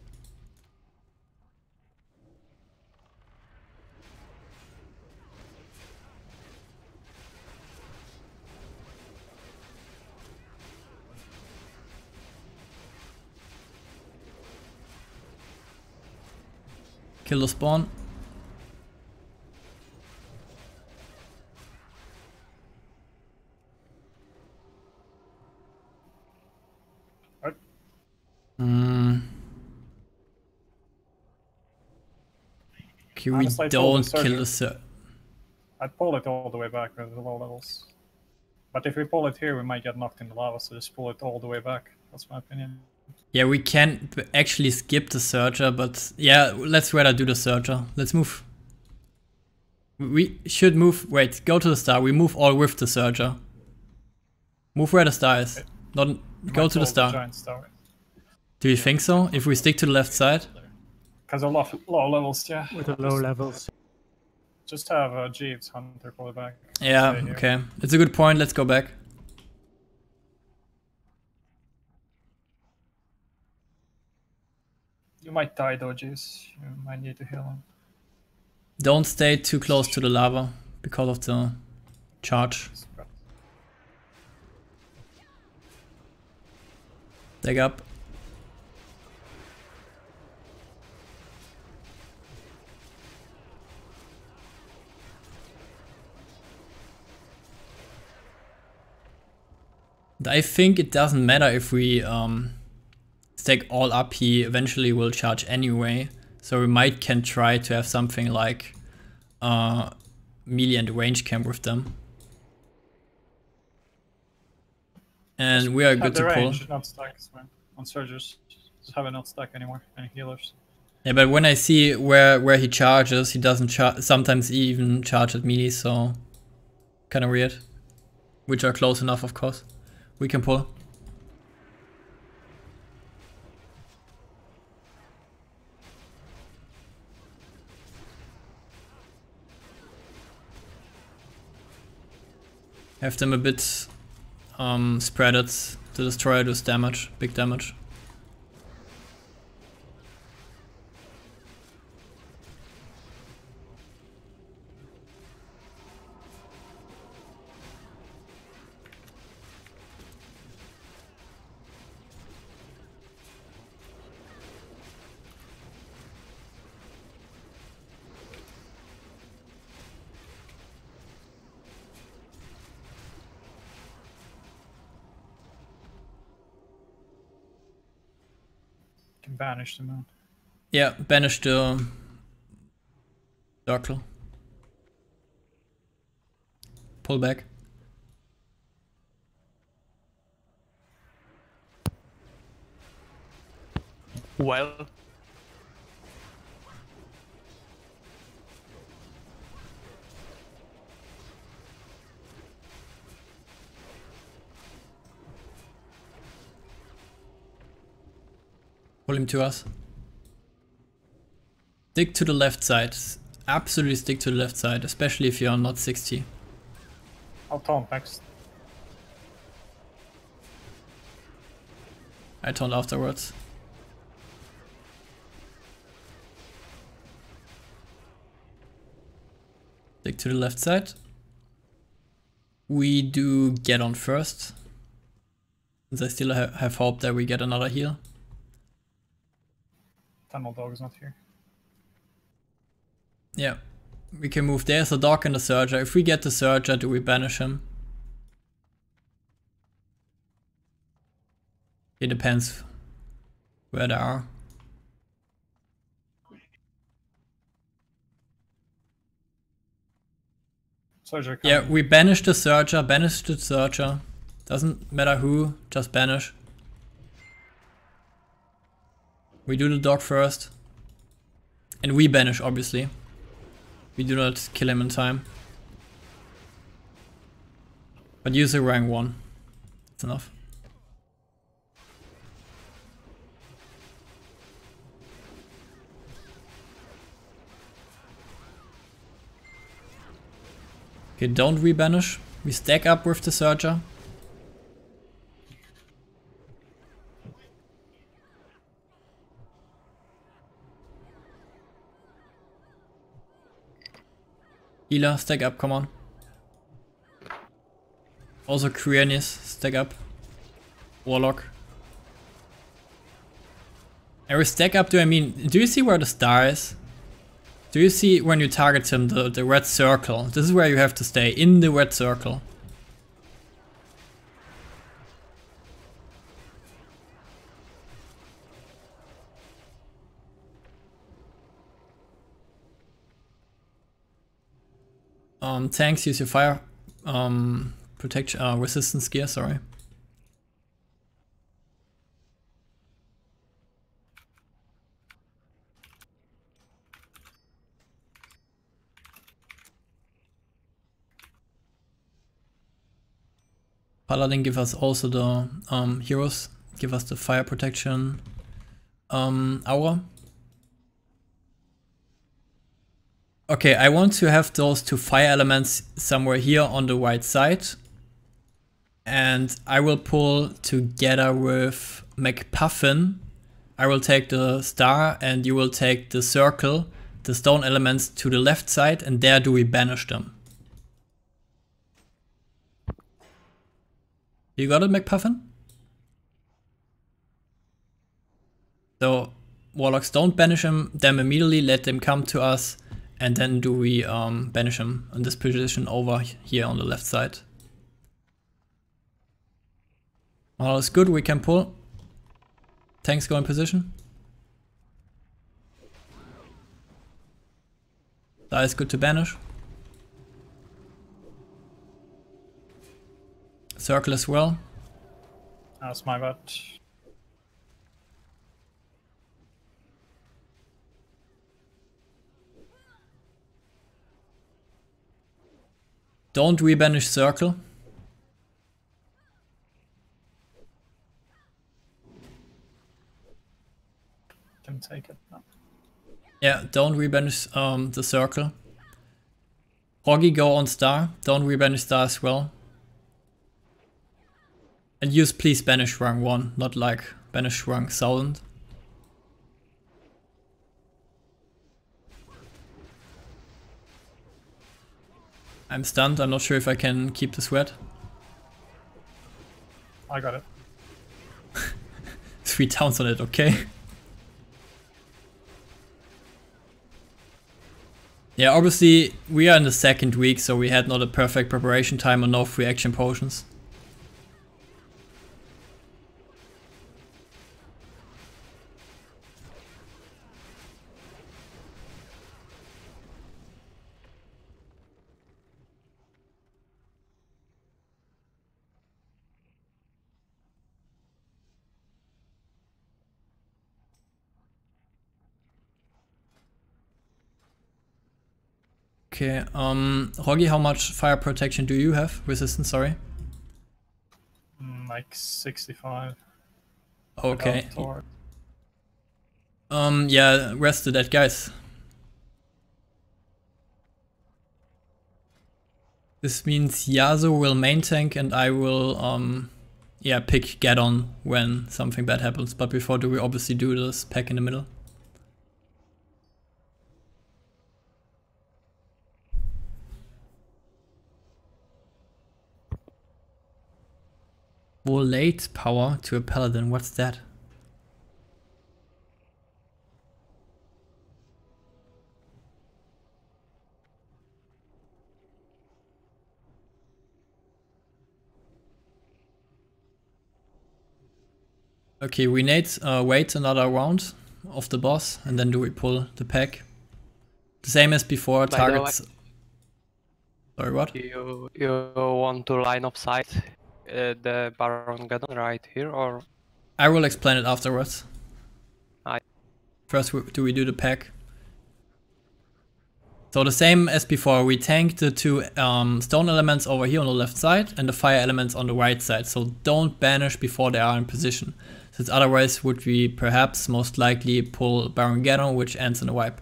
Kill the spawn. Right. Mm. Okay, we don't kill the sir. I'd pull it all the way back with the low levels. But if we pull it here, we might get knocked in the lava, so just pull it all the way back. That's my opinion. Yeah, we can actually skip the Searcher, but yeah, let's rather do the Searcher. Let's move. We should move. Wait, go to the star. We move all with the Searcher. Move where the star is. Not you go to the star. The star. Do you yeah. think so? If we stick to the left side? Because of low, low levels, yeah. With the low just, levels. Just have uh, Jeeves Hunter pull it back. Yeah, okay. It's a good point. Let's go back. You might die, dodges. You might need to heal him. Don't stay too close to the lava because of the charge. Dig up. I think it doesn't matter if we um stack all up, he eventually will charge anyway, so we might can try to have something like uh, melee and range camp with them. And we are good to pull. Not stacks, man. On surges, just have it not stack anymore, any healers. Yeah, but when I see where where he charges, he doesn't charge, sometimes he even charge at melee, so kind of weird. Which are close enough, of course. We can pull. Have them a bit um, spread it to destroy this damage, big damage. Banish the moon. Yeah, banish the circle. Pull back. Well. Pull him to us. Stick to the left side. Absolutely stick to the left side, especially if you are not sixty. I'll taunt next. I taunt afterwards. Stick to the left side. We do get on first. Since I still ha have hope that we get another heal. Tunnel dog is not here. Yeah, we can move. There's a dog and a Surger. If we get the Surger, do we banish him? It depends where they are. Surger. Yeah, we banish the Surger, banish the Surger. Doesn't matter who, just banish. We do the dog first. And we banish, obviously. We do not kill him in time. But use a rank one. That's enough. Okay, don't rebanish. We stack up with the Surger. Healer, stack up, come on. Also Kryanis, stack up. Warlock. Every stack up, do I mean, do you see where the star is? Do you see when you target him, the, the red circle? This is where you have to stay, in the red circle. Um, tanks, use your fire um, protection, uh, resistance gear, sorry. Paladin give us also the um, heroes, give us the fire protection um, aura. Okay, I want to have those two fire elements somewhere here on the right side. And I will pull together with McPuffin. I will take the star and you will take the circle, the stone elements to the left side, and there do we banish them. You got it, McPuffin? So, warlocks don't banish him, them immediately, let them come to us. And then do we um, banish him in this position over here on the left side. All is good, we can pull. Tanks go in position. That is good to banish. Circle as well. That's my bad. Don't rebanish circle. Can take it now. Yeah, don't rebanish um, the circle. Roggy go on star. Don't rebanish star as well. And use please banish rank one, not like banish rank thousand. I'm stunned, I'm not sure if I can keep the sweat. I got it. Three towns on it, okay. Yeah, obviously we are in the second week, so we had not a perfect preparation time or no free action potions. Okay, um, Roggy, how much fire protection do you have? Resistance, sorry. Like sixty-five. Okay. Um, yeah, rest the dead guys. This means Yasuo will main tank and I will, um, yeah, pick Geddon when something bad happens. But before do we obviously do this pack in the middle. Volate power to a paladin, what's that? Okay, we need uh, wait another round of the boss and then do we pull the pack. The same as before, By targets... Sorry, what? You, you want to line of sight uh, the Baron Geddon right here, or...? I will explain it afterwards. I... First, we, do we do the pack. So the same as before, we tank the two um, stone elements over here on the left side and the fire elements on the right side. So don't banish before they are in position. Since otherwise would we perhaps most likely pull Baron Geddon, which ends in a wipe.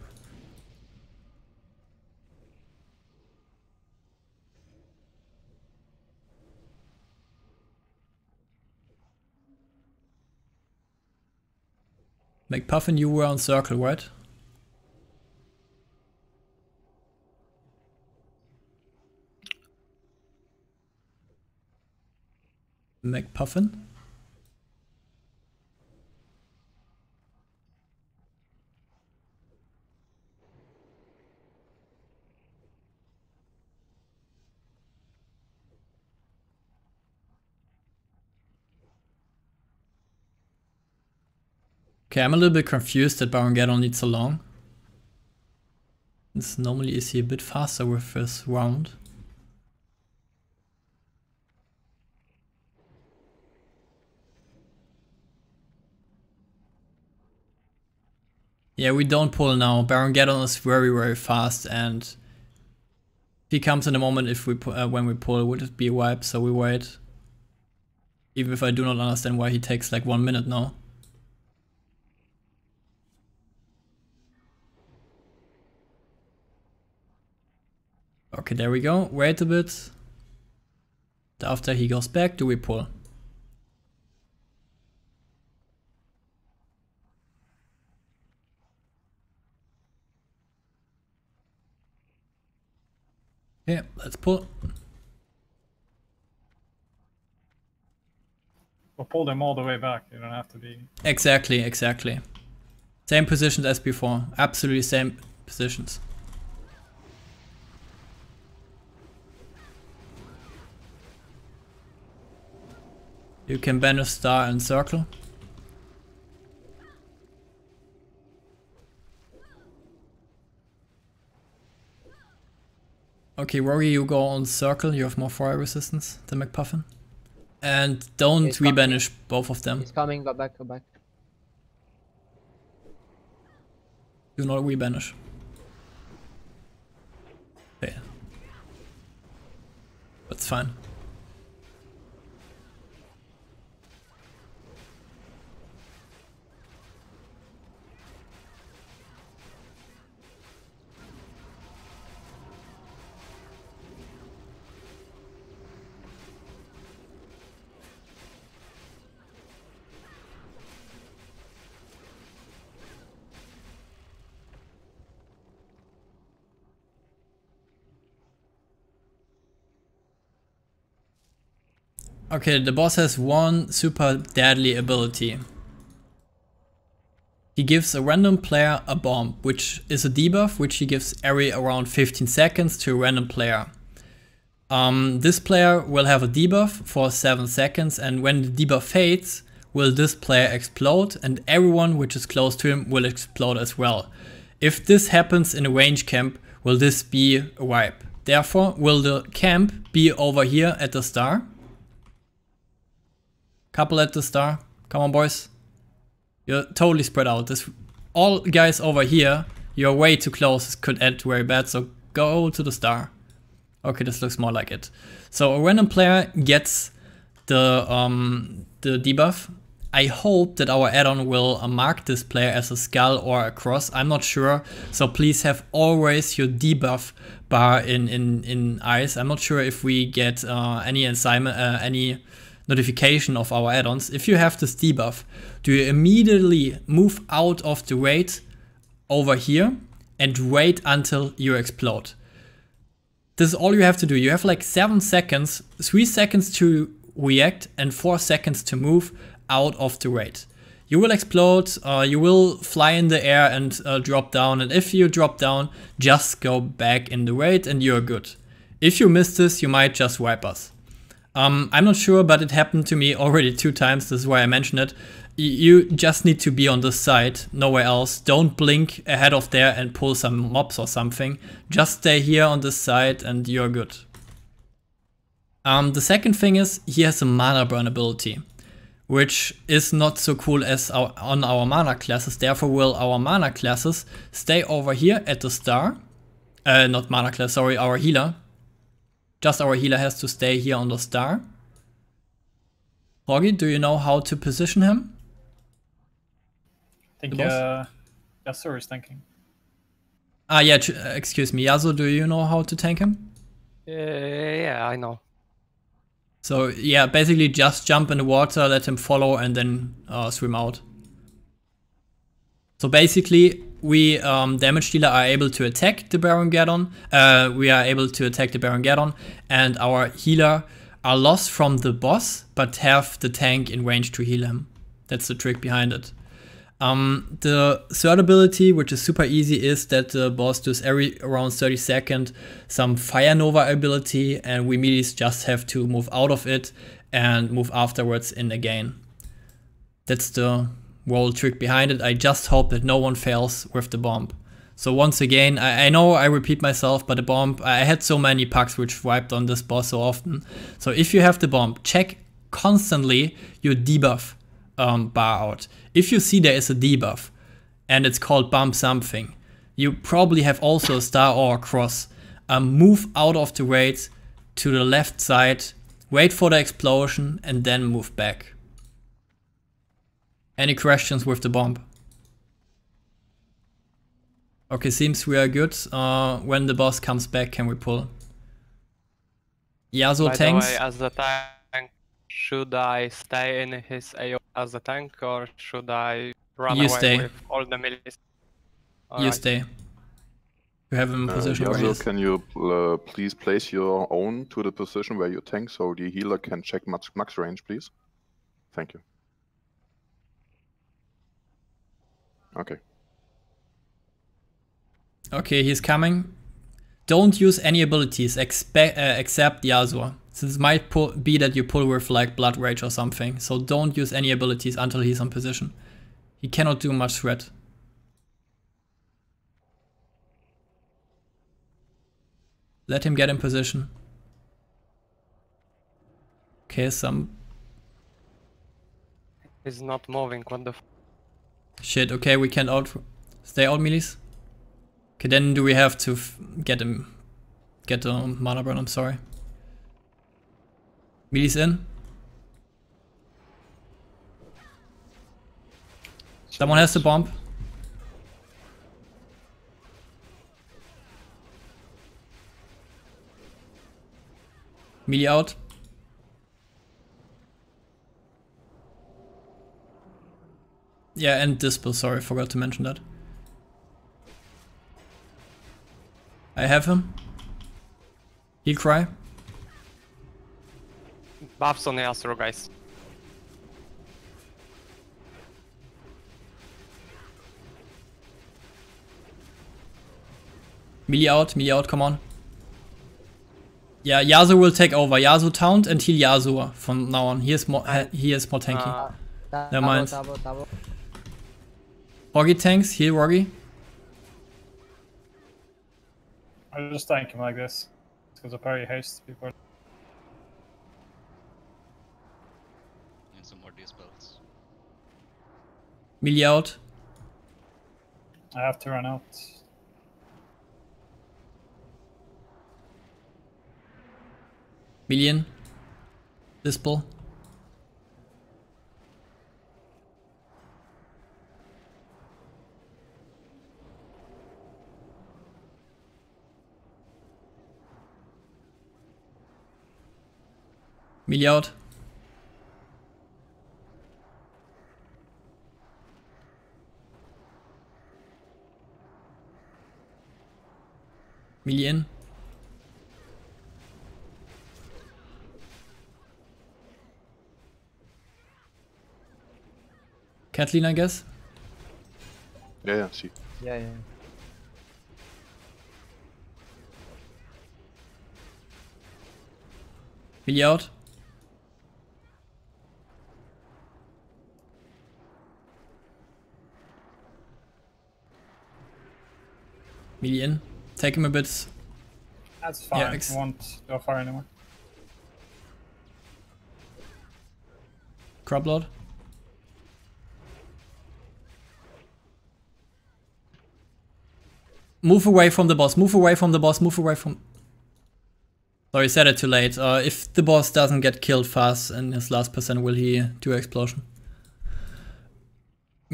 McPuffin, you were on circle, right? McPuffin? Okay, I'm a little bit confused that Baron Geddon needs so long. This normally is he a bit faster with his round. Yeah, we don't pull now. Baron Geddon is very very fast and if he comes in a moment if we uh, when we pull it would it be a wipe, so we wait. Even if I do not understand why he takes like one minute now. Okay, there we go. Wait a bit. After he goes back, do we pull? Yeah, let's pull. We'll pull them all the way back. You don't have to be... Exactly, exactly. Same positions as before. Absolutely same positions. You can banish star and circle. Okay, Rory, you go on circle, you have more fire resistance than McPuffin. And don't re-banish both of them. He's coming, go back, go back. Do not re-banish. Okay. That's fine. Okay, the boss has one super deadly ability. He gives a random player a bomb, which is a debuff, which he gives every around fifteen seconds to a random player. Um, this player will have a debuff for seven seconds, and when the debuff fades, will this player explode, and everyone which is close to him will explode as well. If this happens in a range camp, will this be a wipe? Therefore, will the camp be over here at the star? Couple at the star. Come on, boys. You're totally spread out. This, all guys over here, you're way too close. This could end very bad, so go to the star. Okay, this looks more like it. So a random player gets the um, the debuff. I hope that our add-on will uh, mark this player as a skull or a cross, I'm not sure. So please have always your debuff bar in, in, in eyes. I'm not sure if we get uh, any assignment, uh, any notification of our add-ons. If you have this debuff, do you immediately move out of the raid over here and wait until you explode. This is all you have to do. You have like seven seconds, three seconds to react and four seconds to move out of the raid. You will explode, uh, you will fly in the air and uh, drop down, and if you drop down, just go back in the raid and you're good. If you miss this, you might just wipe us. Um, I'm not sure, but it happened to me already two times, this is why I mentioned it. You just need to be on this side, nowhere else. Don't blink ahead of there and pull some mobs or something. Just stay here on this side and you're good. Um, the second thing is, he has a mana burn ability, which is not so cool as our, on our mana classes. Therefore, will our mana classes stay over here at the star? Uh, not mana class, sorry, our healer. Just our healer has to stay here on the star. Rogi, do you know how to position him? I think uh, Yasuo is tanking. Ah yeah, excuse me. Yasuo, do you know how to tank him? Uh, yeah, I know. So yeah, basically just jump in the water, let him follow and then uh, swim out. So basically we um, damage dealer are able to attack the Baron Geddon. Uh, we are able to attack the Baron Geddon and our healer are lost from the boss, but have the tank in range to heal him. That's the trick behind it. Um, the third ability, which is super easy, is that the boss does every around thirty seconds some Fire Nova ability, and we immediately just have to move out of it and move afterwards in again. That's the whole trick behind it. I just hope that no one fails with the bomb. So once again, I, I know I repeat myself, but the bomb, I had so many pucks which wiped on this boss so often. So if you have the bomb, check constantly your debuff um, bar out. If you see there is a debuff and it's called bump something, you probably have also a star or a cross. Um, move out of the raid to the left side, wait for the explosion and then move back. Any questions with the bomb? Okay, seems we are good. Uh, when the boss comes back, can we pull? Yasuo By tanks. The way, as the tank, should I stay in his A O as a tank or should I run you away stay. with all the melees? All you right. stay. You have him in position uh, where he is. Can you uh, please place your own to the position where you tank so the healer can check max, max range, please? Thank you. Okay. Okay, he's coming. Don't use any abilities expe uh, except Yasuo, since it might pull, be that you pull with like Blood Rage or something. So don't use any abilities until he's on position. He cannot do much threat. Let him get in position. Okay, some... He's not moving, what the f... Shit, okay, we can't out... Stay out, melees. Okay, then do we have to f get him, get the mana burn, I'm sorry. Melee's in. Someone has the bomb. Melee out. Yeah, and Dispel, sorry, forgot to mention that. I have him. He'll cry. Buffs on the Astro, guys. Melee out, melee out, come on. Yeah, Yasuo will take over. Yasuo taunt and heal Yasuo from now on. He is more, he is more tanky. Uh, double, Never mind. Double, double. Rogi tanks, heal Rogi. I'll just tank him like this, because I parry haste before. And some more dispels. Melee out. I have to run out. Melee in. Dispel. Milliard. Million. Kathleen, I guess? Yeah, yeah, she. Yeah, yeah. Milliard. Million. Take him a bit. That's fine. Yeah, I won't go far anymore. Crab Lord. Move away from the boss. Move away from the boss. Move away from. Sorry, said it too late. Uh, if the boss doesn't get killed fast in his last percent, will he do explosion?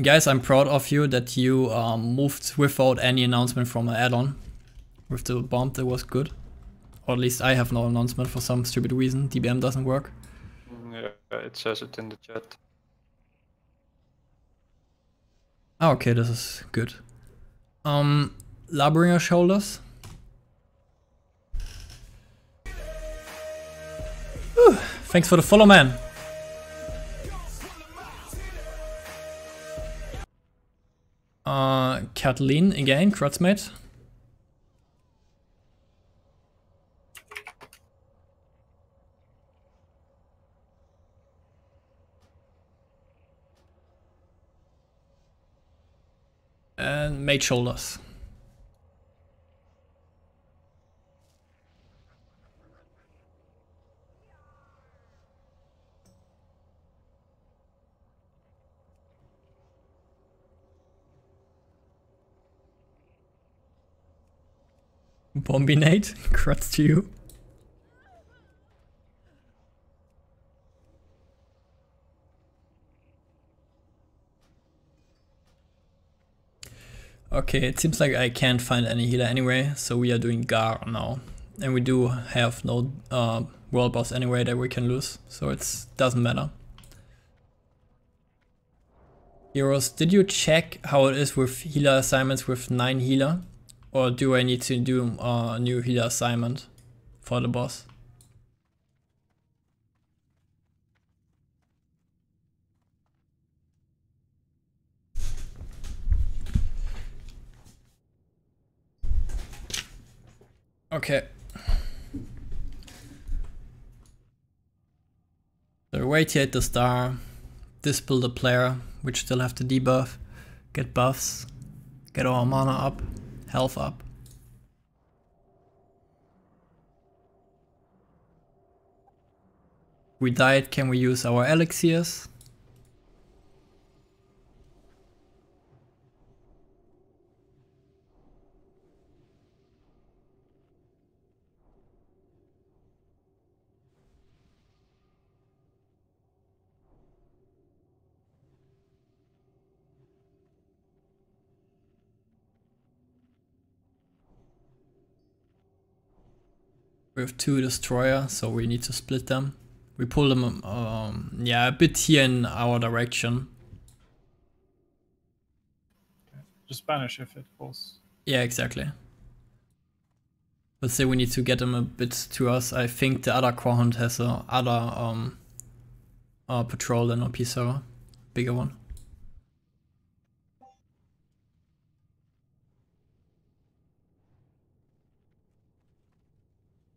Guys, I'm proud of you that you um, moved without any announcement from an add-on. With the bomb, that was good. Or at least I have no announcement for some stupid reason. D B M doesn't work. Yeah, it says it in the chat. Oh, okay, this is good. Um, Labringer Shoulders. Whew, thanks for the follow, man. Uh, Kathleen again, Crutzmate. And Mage Shoulders. Bombinate, congrats to you. Okay, it seems like I can't find any healer anyway, so we are doing Garr now. And we do have no uh, world boss anyway that we can lose, so it doesn't matter. Heroes, did you check how it is with healer assignments with nine healer? Or do I need to do a new healer assignment for the boss? Okay. So irradiate the star, dispel the player, which still have to debuff, get buffs, get our mana up. Health up. We died, can we use our elixirs? We have two destroyer, so we need to split them. We pull them, um, yeah, a bit here in our direction. Okay. Just banish if it falls. Yeah, exactly. Let's say we need to get them a bit to us. I think the other Quahond has a other um, uh, patrol than O P server, bigger one.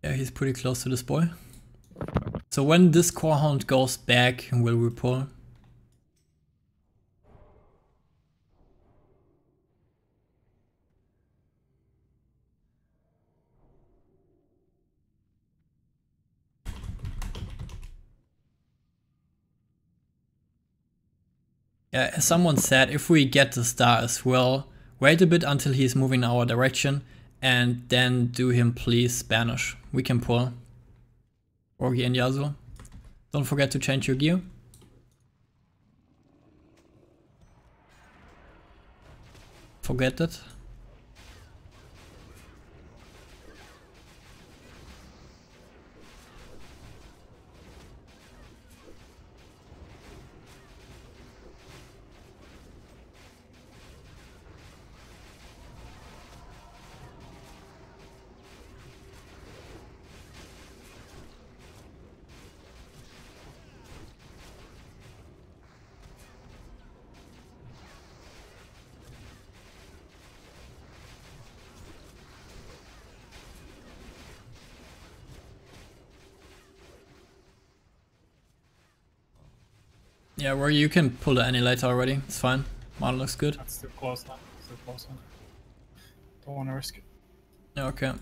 Yeah, he's pretty close to this boy. So when this Quahond goes back, will we pull? Yeah, as someone said, if we get the star as well, wait a bit until he's moving in our direction. And then do him please banish. We can pull. Orgi and Yasuo. Don't forget to change your gear. Forget it. Yeah, where you can pull the annihilator already. It's fine. Mine looks good. That's too close now. That's too close now. Don't want to risk it. Yeah, okay.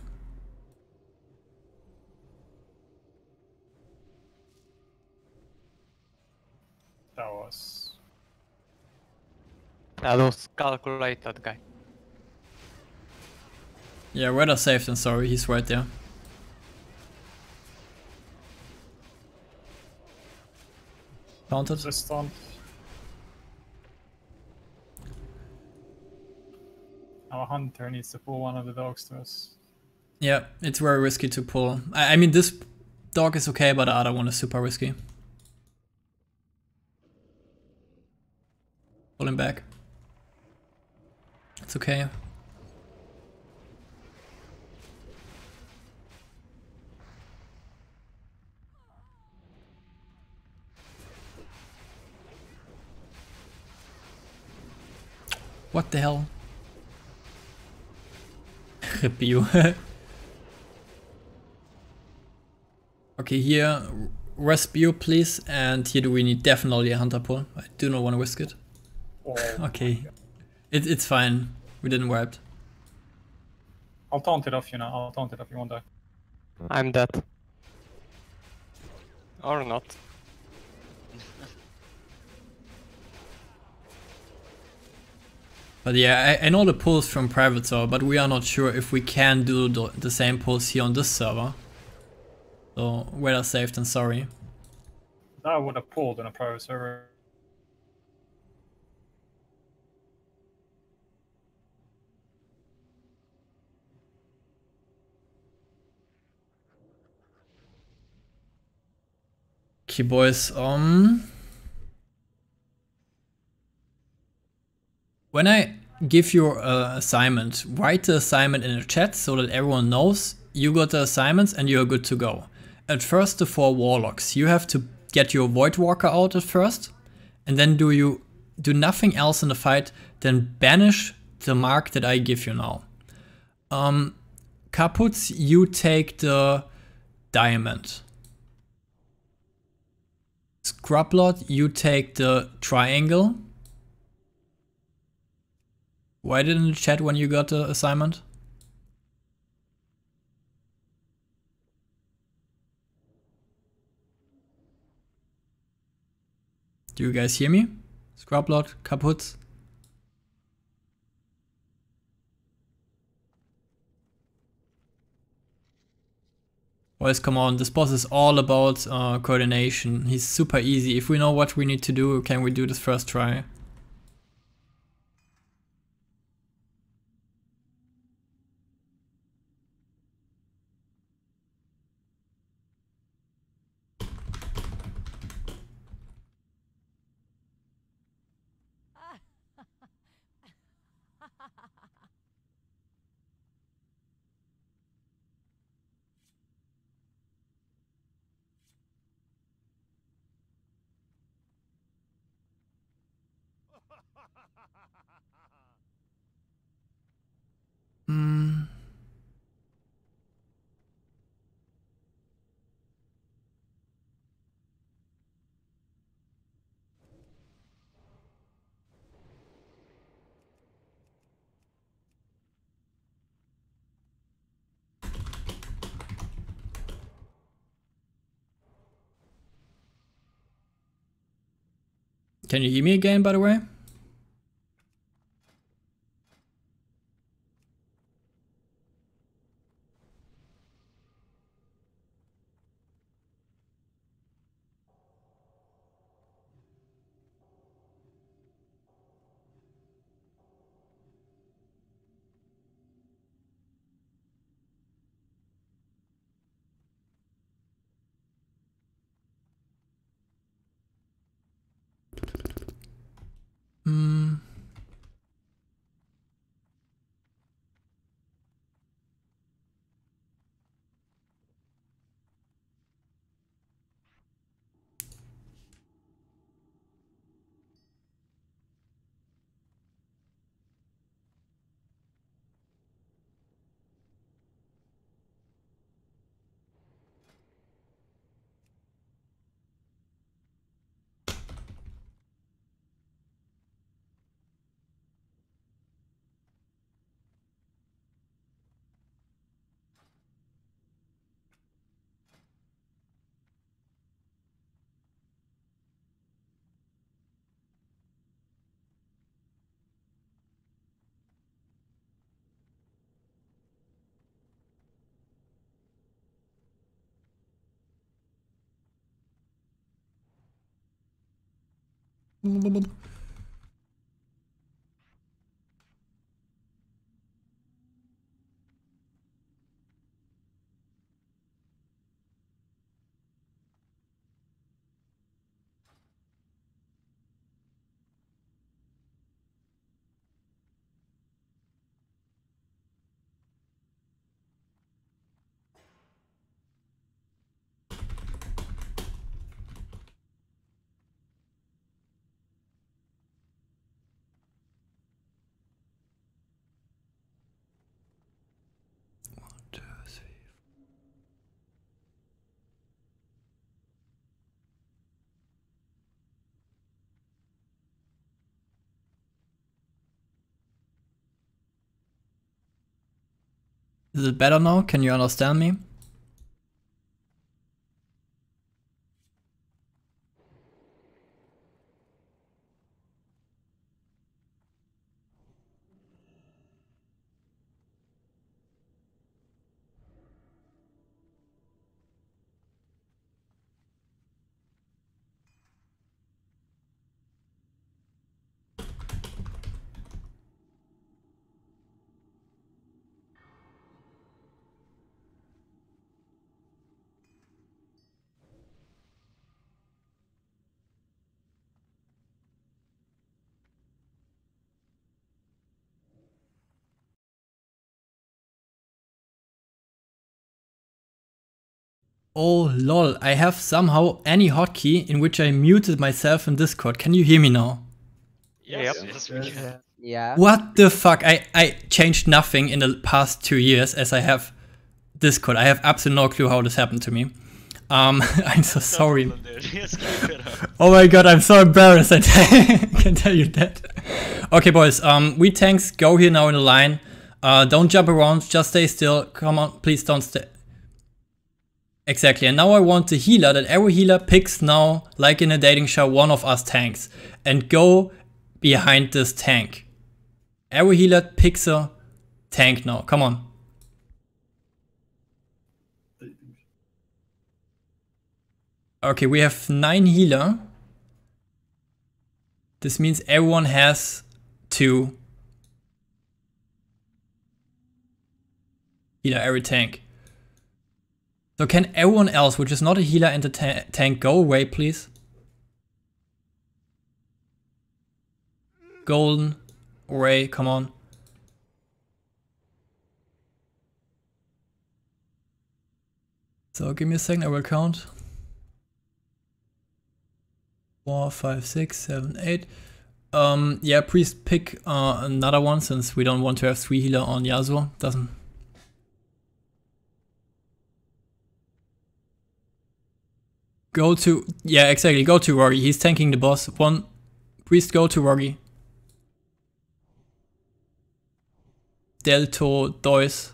That was... That was calculated, guy. Yeah, we're safe than sorry. He's right there. Counted. Just on. Our hunter needs to pull one of the dogs to us. Yeah, it's very risky to pull. I, I mean, this dog is okay, but the other one is super risky. Pull him back. It's okay. What the hell? Rip you. Okay, here, rescue please, and here do we need definitely a hunter pull. I do not want to risk it. Oh, okay, it, it's fine. We didn't warp. I'll taunt it off you now, I'll taunt it off you one day. I'm dead. Or not. But yeah, I, I know the pulls from private server, but we are not sure if we can do the, the same pulls here on this server. So, better safe than sorry. I would have pulled on a private server. Okay, boys, um... when I give your uh, assignment, write the assignment in the chat so that everyone knows you got the assignments and you're good to go. At first, the four warlocks. You have to get your void walker out at first, and then do you do nothing else in the fight than banish the mark that I give you now. Um, Kaputz, you take the diamond. Scrublot, you take the triangle. Why didn't you chat when you got the assignment? Do you guys hear me? Scrublot, Kaputz. Boys, come on, this boss is all about uh, coordination. He's super easy. If we know what we need to do, can we do this first try? Can you hear me again, by the way? Is it better now? Can you understand me? Oh lol, I have somehow any hotkey in which I muted myself in Discord. Can you hear me now? Yep. Yep. Yeah. What the fuck? I, I changed nothing in the past two years as I have Discord. I have absolutely no clue how this happened to me. Um, I'm so sorry. Oh my god, I'm so embarrassed. I can tell you that. Okay boys, um, we tanks go here now in the line. Uh, don't jump around, just stay still. Come on, please don't stay. Exactly, and now I want the healer, that every healer picks now, like in a dating show, one of us tanks and go behind this tank. Every healer picks a tank now, come on. Okay, we have nine healer. This means everyone has two healer, every tank. So can everyone else, which is not a healer and a ta tank, go away, please? Golden, Ray, come on. So give me a second, I will count. Four, five, six, seven, eight. Um, yeah, please pick uh, another one, since we don't want to have three healer on Yasuo. Doesn't... Go to, yeah, exactly, go to Rory. He's tanking the boss. One, priest, go to Rory. Delto, Dois.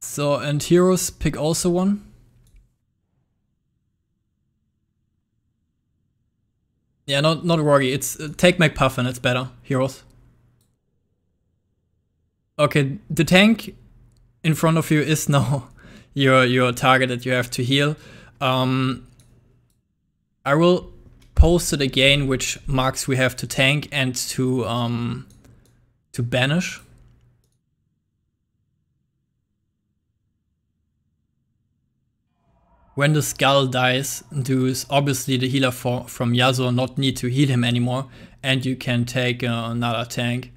So, and heroes, pick also one. Yeah, not, not Rory, it's, uh, take McPuffin, it's better, heroes. Okay, the tank in front of you is now your your target that you have to heal. Um, I will post it again which marks we have to tank and to um, to banish. When the skull dies, does obviously the healer for, from Yasuo not need to heal him anymore, and you can take uh, another tank.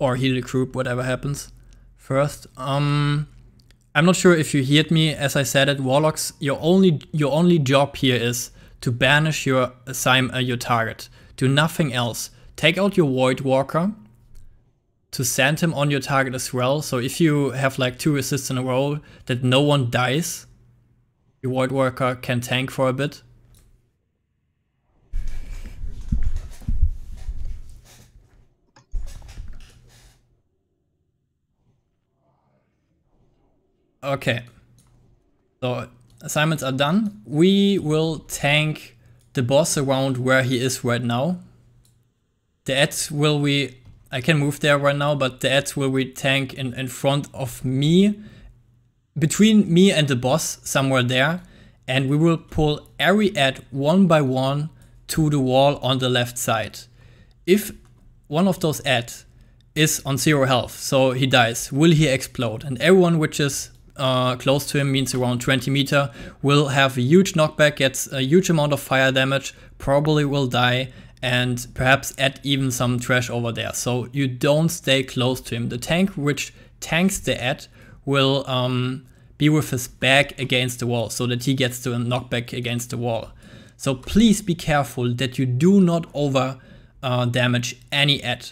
Or heal the group, whatever happens first. Um, I'm not sure if you heard me as I said it. Warlocks, your only your only job here is to banish your assign uh, your target. Do nothing else. Take out your Void Walker to send him on your target as well. So if you have like two assists in a row that no one dies, your Void Walker can tank for a bit. Okay, so assignments are done. We will tank the boss around where he is right now. The ads will we, I can move there right now, but the ads will we tank in, in front of me between me and the boss somewhere there, and we will pull every ad one by one to the wall on the left side. If one of those ads is on zero health, so he dies, will he explode? And everyone which is uh, close to him, means around twenty meter, will have a huge knockback, gets a huge amount of fire damage, probably will die, and perhaps add even some trash over there. So you don't stay close to him. The tank which tanks the ad will um, be with his back against the wall so that he gets the knockback against the wall. So please be careful that you do not over uh, damage any ad.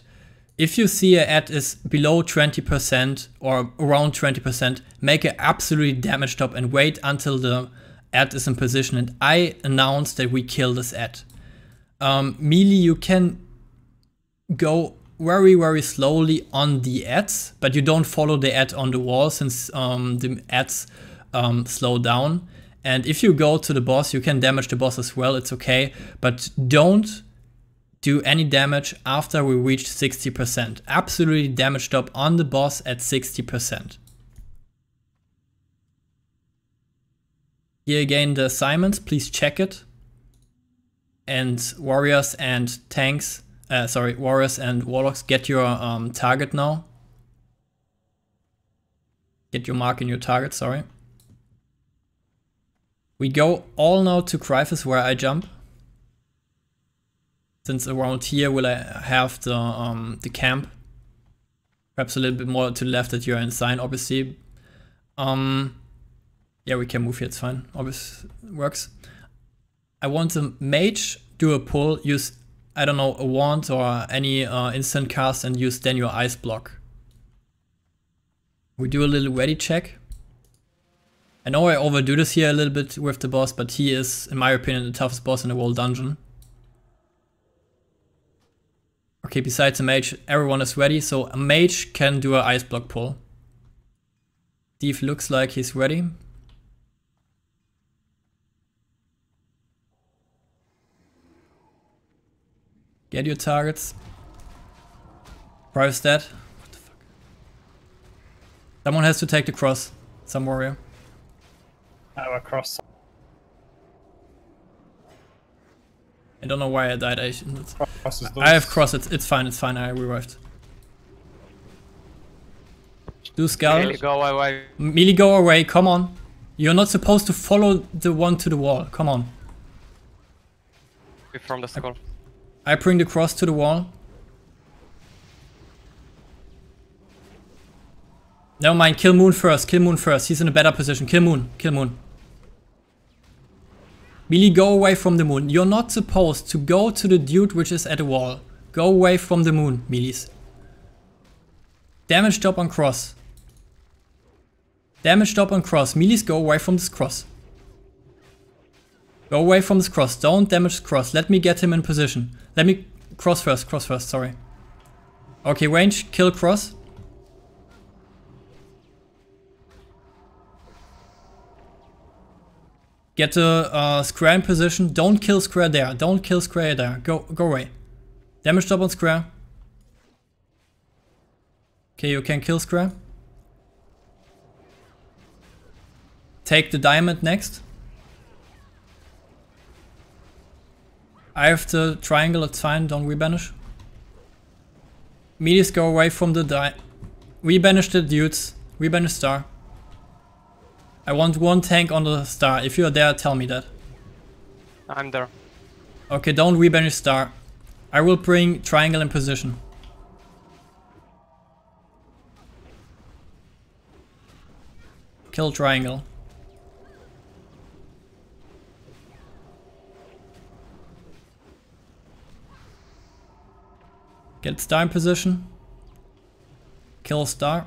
If you see an ad is below twenty percent or around twenty percent, make an absolute damage stop and wait until the ad is in position and I announce that we kill this ad. Um, melee, you can go very very slowly on the ads, but you don't follow the ad on the wall since um, the ads um, slow down. And if you go to the boss, you can damage the boss as well, it's okay, but don't do any damage after we reach sixty percent. Absolutely damage stop on the boss at sixty percent. Here again the assignments, please check it. And warriors and tanks, uh, sorry, warriors and warlocks, get your um, target now. Get your mark in your target, sorry. We go all now to Cryphis where I jump. Since around here will I have the, um, the camp. Perhaps a little bit more to the left that you're in sign, obviously. Um, yeah, we can move here, it's fine, obviously works. I want the mage, do a pull, use, I don't know, a wand or any uh, instant cast and use then your ice block. We do a little ready check. I know I overdo this here a little bit with the boss, but he is, in my opinion, the toughest boss in the whole dungeon. Okay, besides the mage, everyone is ready, so a mage can do an ice block pull. Thief looks like he's ready. Get your targets. Prive's dead. What the fuck? Someone has to take the cross. Some warrior. Our cross. I don't know why I died. I, I have cross. It's, it's fine. It's fine. I revived. Do skull. Melee go away. Melee go away. Come on. You're not supposed to follow the one to the wall. Come on. We're from the skull. I bring the cross to the wall. Never mind, kill Moon first, kill Moon first. He's in a better position. Kill Moon, kill Moon. Melee, go away from the Moon. You're not supposed to go to the dude which is at the wall. Go away from the Moon, Melees. Damage stop on cross. Damage stop on cross. Melees, go away from this cross. Go away from this cross. Don't damage the cross. Let me get him in position. Let me... Cross first. Cross first. Sorry. Okay, range. Kill cross. Get the uh, square in position. Don't kill square there. Don't kill square there. Go go away. Damage stop on square. Okay, you can kill square. Take the diamond next. I have the triangle, it's fine, don't rebanish. Melees go away from the die. Rebanish the dudes, rebanish star. I want one tank on the star, if you are there tell me that. I'm there. Okay, don't rebanish star. I will bring triangle in position. Kill triangle. Get star in position. Kill star.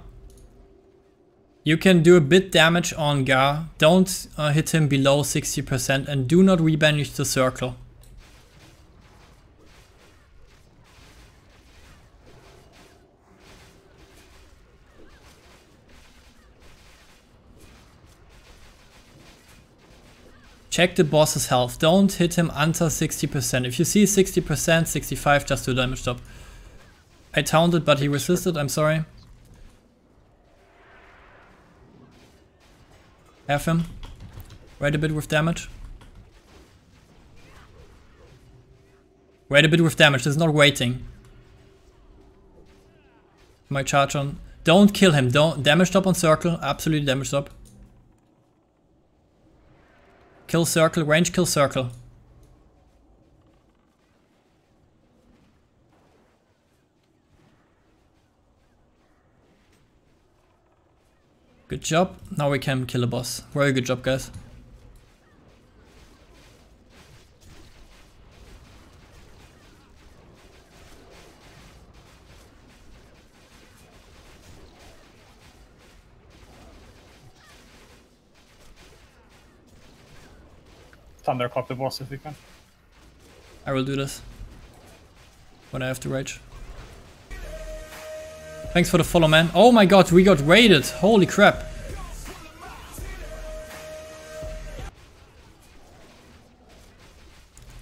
You can do a bit damage on Garr. Don't uh, hit him below sixty percent and do not rebanish the circle. Check the boss's health. Don't hit him until sixty percent. If you see sixty percent, sixty-five, just do damage stop. I taunted, but he resisted, I'm sorry. Have him. Wait a bit with damage. Wait a bit with damage. It's not waiting. My charge on. Don't kill him. Don't damage stop on circle. Absolutely damage stop. Kill circle. Range kill circle. Good job. Now we can kill a boss. Very good job, guys. Thunderclap the boss if you can. I will do this when I have to rage. Thanks for the follow, man. Oh my god, we got raided. Holy crap.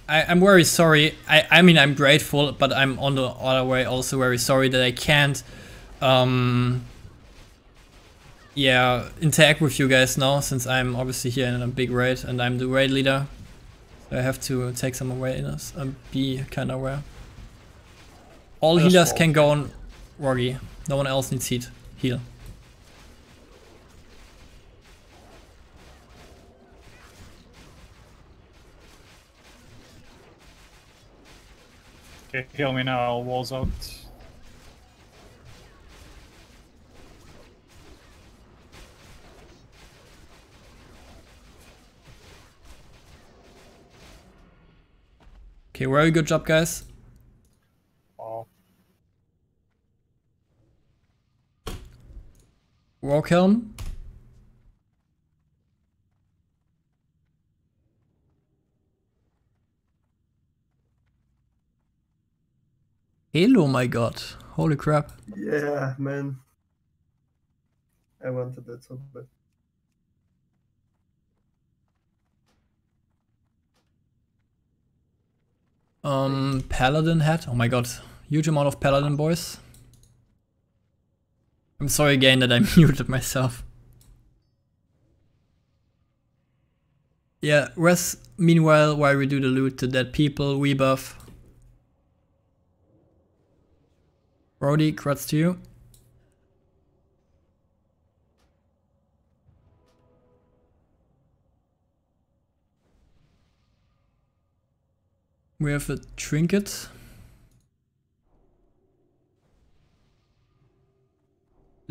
I, I'm very sorry. I, I mean, I'm grateful, but I'm on the other way also very sorry that I can't um, yeah, interact with you guys now, since I'm obviously here in a big raid and I'm the raid leader. So I have to take some awareness and be kind of aware. All First healers can go on Roggy. No one else needs heat. Heal. Okay, heal me now, walls out. Okay, very good job, guys. Rock Helm. Hello, my god. Holy crap. Yeah, man. I wanted that so bad. Um, Paladin hat. Oh my god. Huge amount of Paladin, boys. I'm sorry again that I muted myself. Yeah, rest meanwhile while we do the loot to dead people, rebuff. Rody, crutz to you. We have a trinket.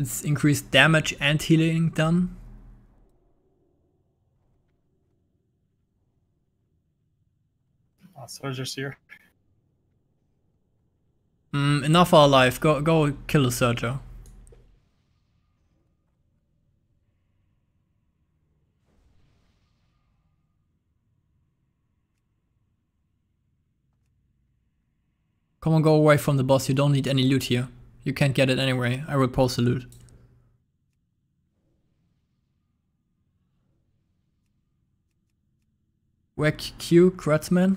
It's increased damage and healing done. Oh, Surger's here. Mm, enough our life. Go, go kill a Surger. Come on, go away from the boss. You don't need any loot here. You can't get it anyway. I will post the loot. Whack Q, Kratzman.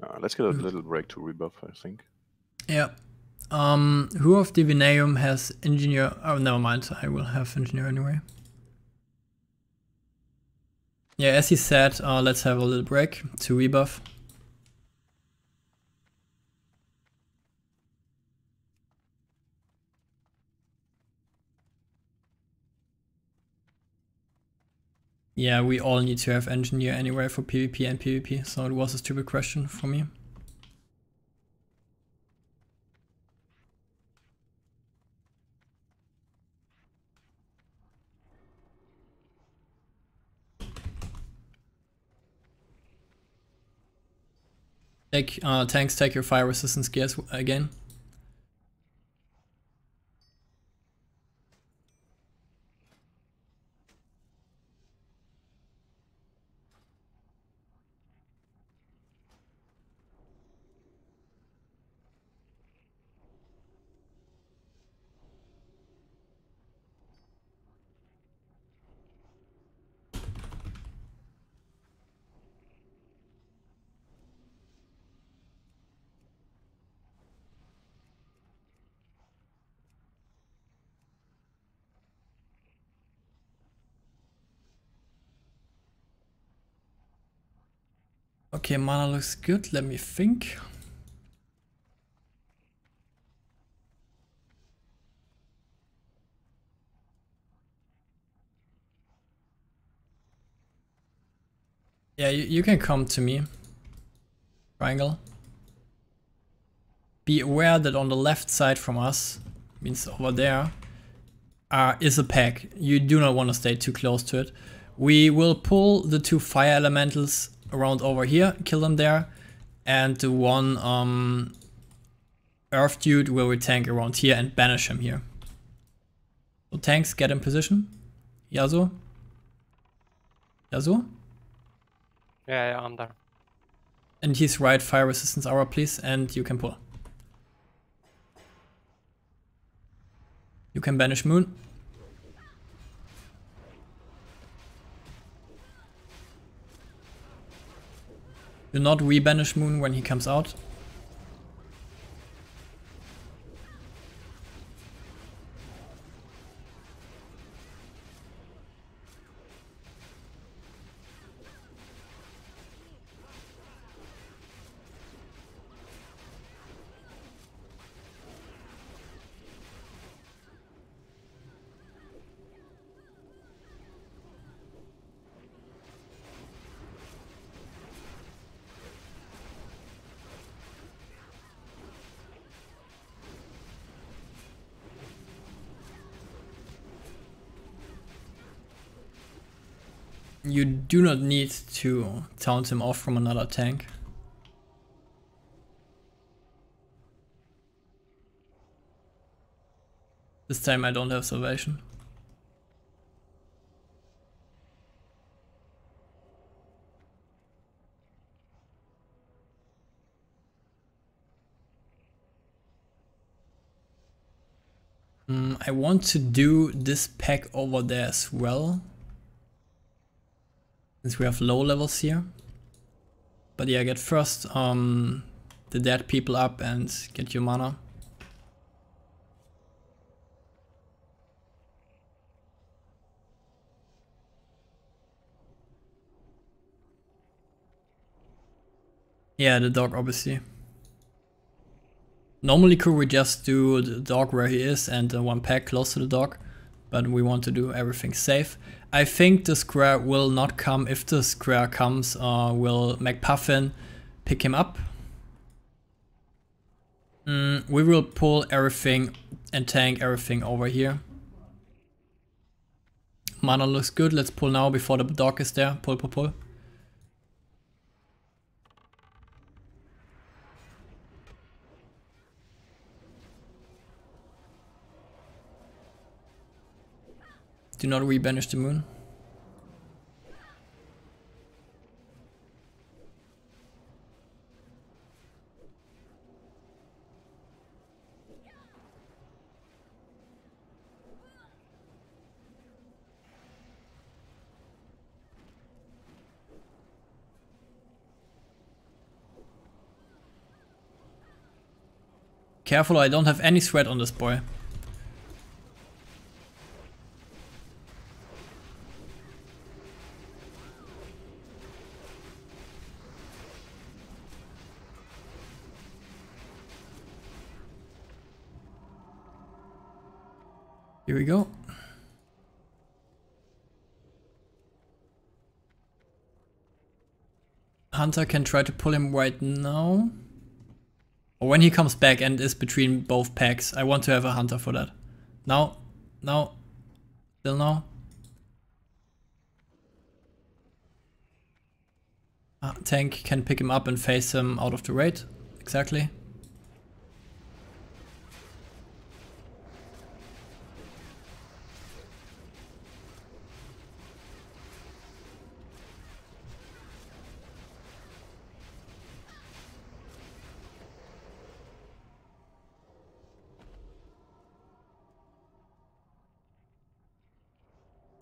Uh, let's get a little break to rebuff, I think. Yeah. Um, who of Divinaium has engineer? Oh, never mind. I will have engineer anyway. Yeah, as he said, uh, let's have a little break to rebuff. Yeah, we all need to have engineer anyway for PvP and PvP, so it was a stupid question for me. Take, uh, tanks, take your fire resistance gears again. Okay, mana looks good. Let me think. Yeah, you, you can come to me. Triangle. Be aware that on the left side from us, means over there, uh, is a pack. You do not want to stay too close to it. We will pull the two fire elementals around over here, kill them there, and the one um, earth dude will we tank around here and banish him here. So tanks, get in position. Yasuo. Yasuo? Yeah, yeah, I'm there. And he's right, fire resistance aura please, and you can pull. You can banish Moon. Do not re-banish Moon when he comes out. You do not need to taunt him off from another tank. This time I don't have salvation. Mm, I want to do this pack over there as well. Since we have low levels here. But yeah, get first um, the dead people up and get your mana. Yeah, the dog obviously. Normally could we just do the dog where he is and the one pack close to the dog. But we want to do everything safe. I think the square will not come. If the square comes, uh, we'll McPuffin pick him up. Mm, we will pull everything and tank everything over here. Mana looks good. Let's pull now before the dog is there. Pull, pull, pull. Do not re-banish the Moon. Careful, I don't have any sweat on this boy. Here we go. Hunter can try to pull him right now. Or when he comes back and is between both packs. I want to have a Hunter for that. Now. Now. Still now. Ah, tank can pick him up and face him out of the raid. Exactly.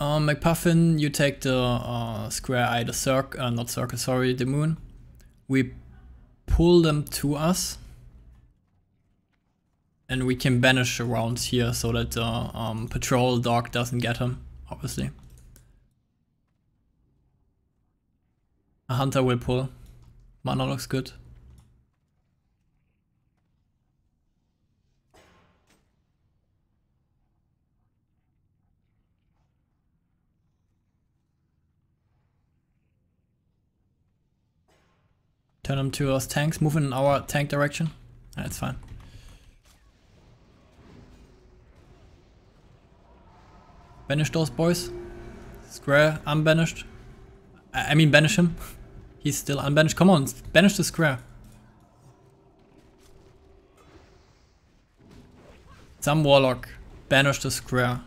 Um, McPuffin, you take the uh, square eye, the circ, uh, not circle, sorry, the Moon. We pull them to us. And we can banish around here so that the uh, um, patrol dog doesn't get him, obviously. A Hunter will pull. Mana looks good. Turn them to us tanks, move in our tank direction. That's fine. Banish those boys. Square unbanished. I, I mean banish him. He's still unbanished. Come on, banish the square. Some warlock. Banish the square.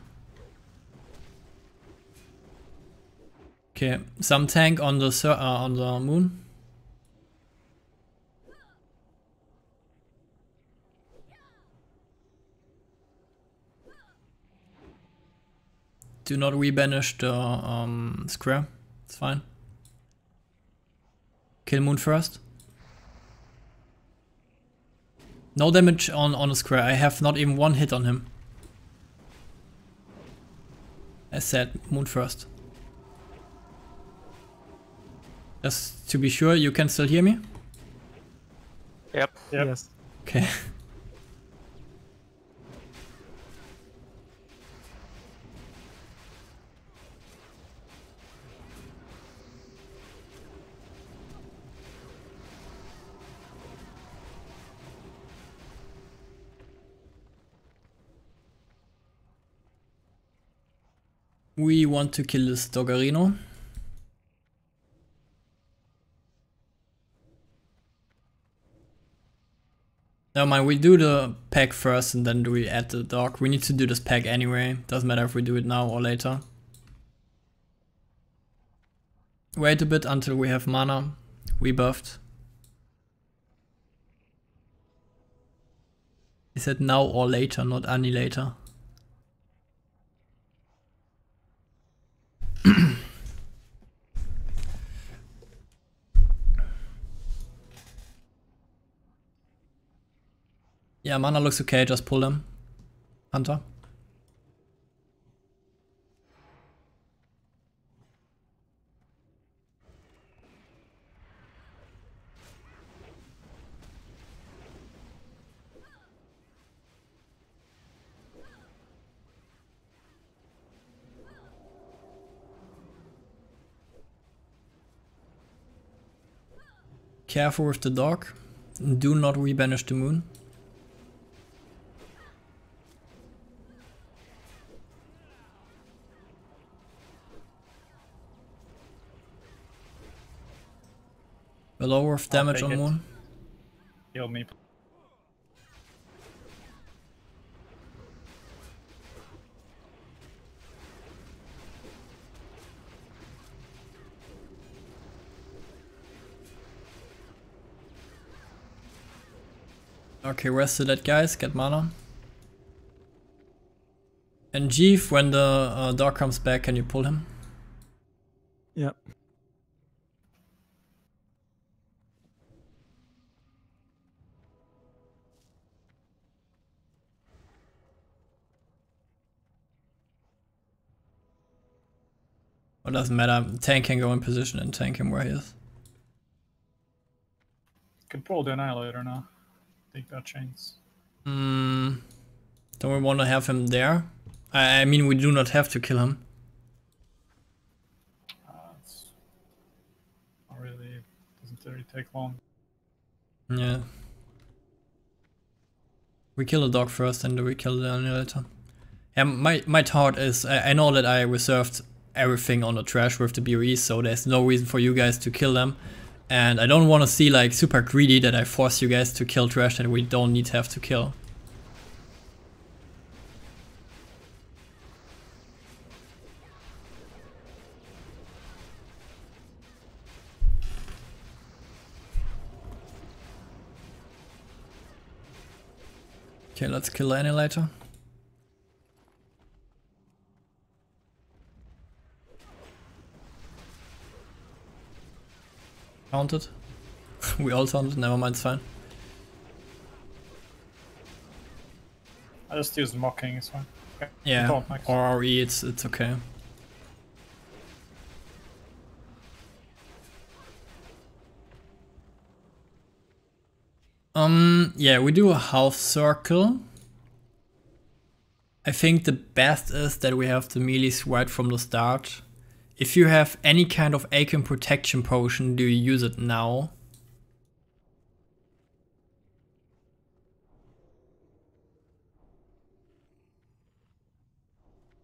Okay, some tank on the uh, on the moon. Do not rebanish the um, square. It's fine. Kill moon first. No damage on on a square. I have not even one hit on him. As said, moon first. Just to be sure, you can still hear me. Yep. Yep. Yes. Okay. We want to kill this Doggerino. Never mind, we do the pack first and then do we add the dog. We need to do this pack anyway. Doesn't matter if we do it now or later. Wait a bit until we have mana. We buffed. He said now or later, not any later. Yeah, mana looks okay, just pull them. Hunter. Careful with the dog. Do not rebanish the moon. Below of damage on moon. Heal me. Okay, rest the dead guys, get mana. And Jeeve, when the uh, dog comes back, can you pull him? Yep. Well, doesn't matter, tank can go in position and tank him where he is. Can pull the annihilator now. Take that chance. Mm, don't we want to have him there? I, I mean, we do not have to kill him. Uh, it's not really, doesn't really take long. Yeah. We kill the dog first and we kill the annihilator. Yeah, my, my thought is, I, I know that I reserved everything on the trash with the B O Es, so there's no reason for you guys to kill them, and I don't want to see like super greedy that I force you guys to kill trash that we don't need to have to kill. Okay, let's kill the annihilator. Taunted. We all taunted, never mind, it's fine. I just use mocking, it's fine. Okay. Yeah, or R E, it's, it's okay. Um, yeah, we do a half circle. I think the best is that we have the melees right from the start. If you have any kind of Aegon protection potion, do you use it now?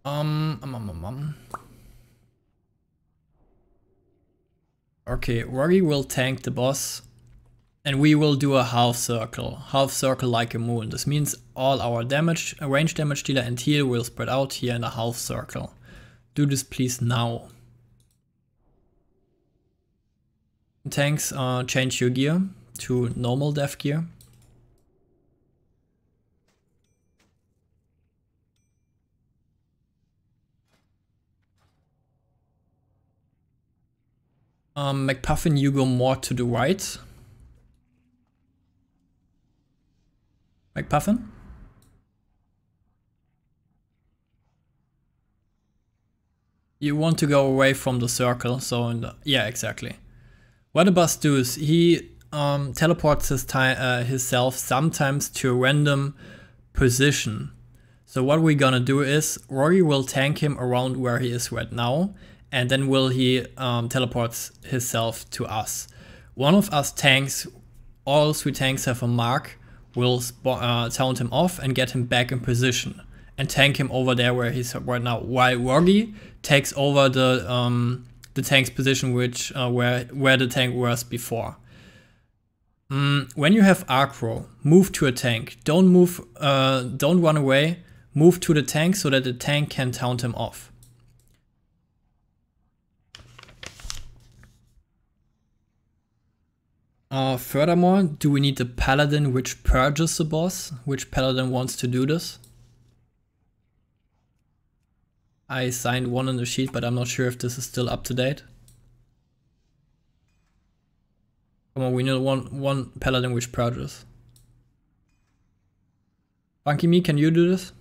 Um, um, um, um. Okay, Rogi will tank the boss. And we will do a half circle, half circle like a moon. This means all our damage, range damage dealer and heal will spread out here in a half circle. Do this please now. Tanks, uh, change your gear to normal death gear. Um, McPuffin, you go more to the right. McPuffin? You want to go away from the circle, so in the, yeah, exactly. What the boss does, he um, teleports his time, uh, himself sometimes to a random position. So what we're gonna do is, Rory will tank him around where he is right now, and then will he um, teleports himself to us. One of us tanks, all three tanks have a mark, will uh, sound him off and get him back in position and tank him over there where he's right now, while Rogi takes over the um, the tank's position, which uh, where where the tank was before. Mm, when you have Arcro, move to a tank. Don't move. Uh, don't run away. Move to the tank so that the tank can taunt him off. Uh, furthermore, do we need the paladin which purges the boss? Which paladin wants to do this? I signed one on the sheet, but I'm not sure if this is still up to date. Come on, we need one, one paladin which purges. Funky Me, can you do this?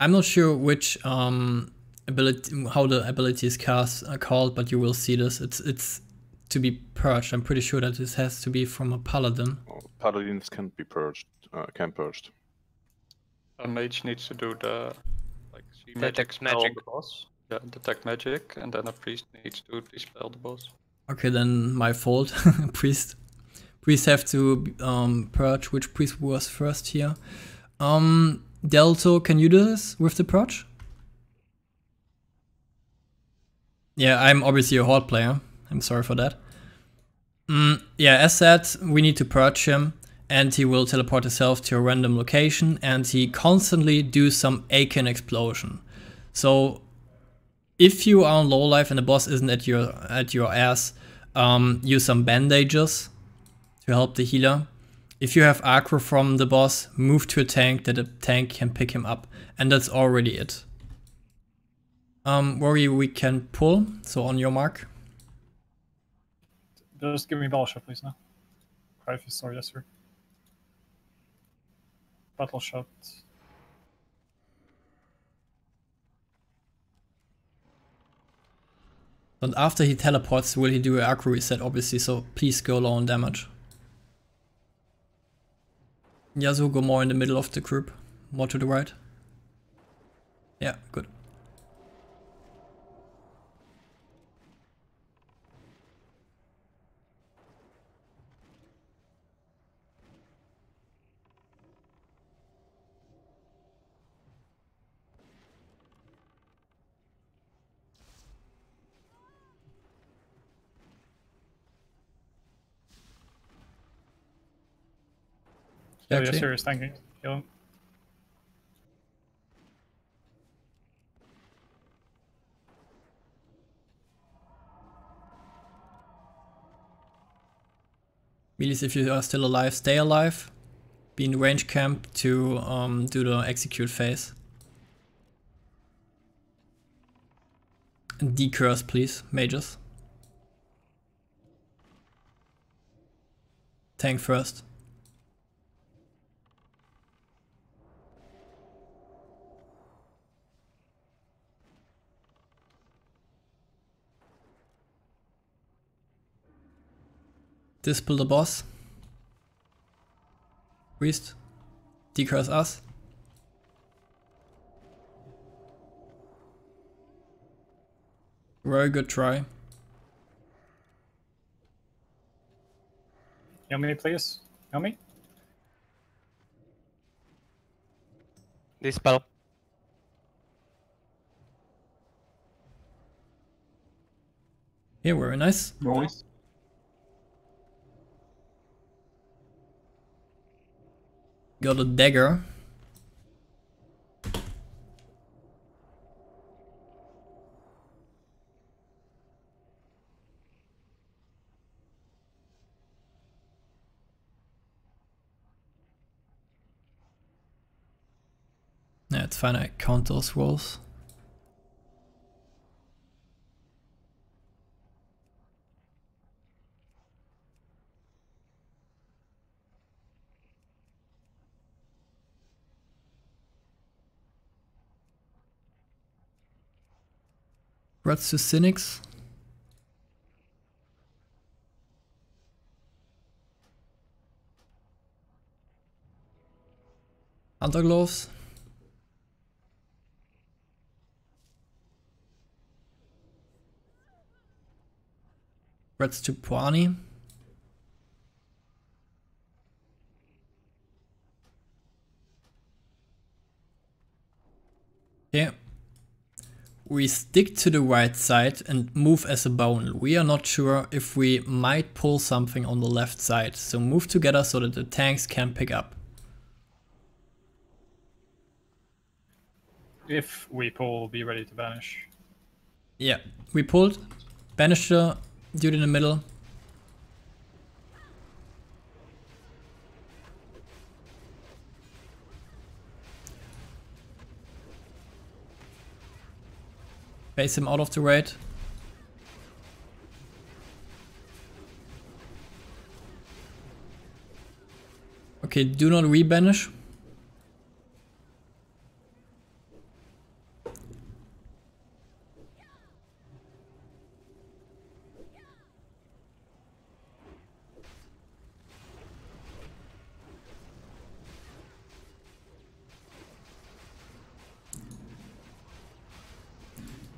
I'm not sure which um, ability, how the ability is cast, uh, called, but you will see this. It's it's to be purged. I'm pretty sure that this has to be from a paladin. Paladins can be purged. Uh, can purged. A mage needs to do the like she detect magic boss. Yeah, detect magic, and then a priest needs to dispel the boss. Okay, then my fault. Priest, priests have to um, purge. Which priest was first here? Um. Delto, can you do this with the purge? Yeah, I'm obviously a Horde player. I'm sorry for that. Mm, yeah, as said, we need to purge him and he will teleport himself to a random location and he constantly do some Aegon explosion. So if you are on low life and the boss isn't at your at your ass, um, use some bandages to help the healer. If you have Acro from the boss, move to a tank that a tank can pick him up. And that's already it. Um, Worry we can pull, so on your mark. Just give me Battleshot, please, now. Cryphis, sorry, yes, sir. Battleshot. And after he teleports, will he do an Acro reset, obviously, so please go low on damage. Yasuo, go more in the middle of the group, more to the right. Yeah, good. Oh, yeah, serious, thank you. Kill him. Melees, if you are still alive, stay alive. Be in the range camp to um, do the execute phase. And decurse, please, mages. Tank first. Dispel the boss. Priest. Decurse us. Very good try. Help me, please. Help me. Dispel. Yeah, very nice. Nice. Got a dagger. Yeah, it's fine, I count those rolls. Threats to Cynics. Hunter Gloves. Threats to Puani. Yeah. We stick to the right side and move as a bone. We are not sure if we might pull something on the left side, so move together so that the tanks can pick up. If we pull, be ready to banish. Yeah, we pulled. Banish the dude in the middle. Face him out of the raid. Okay, do not re-banish.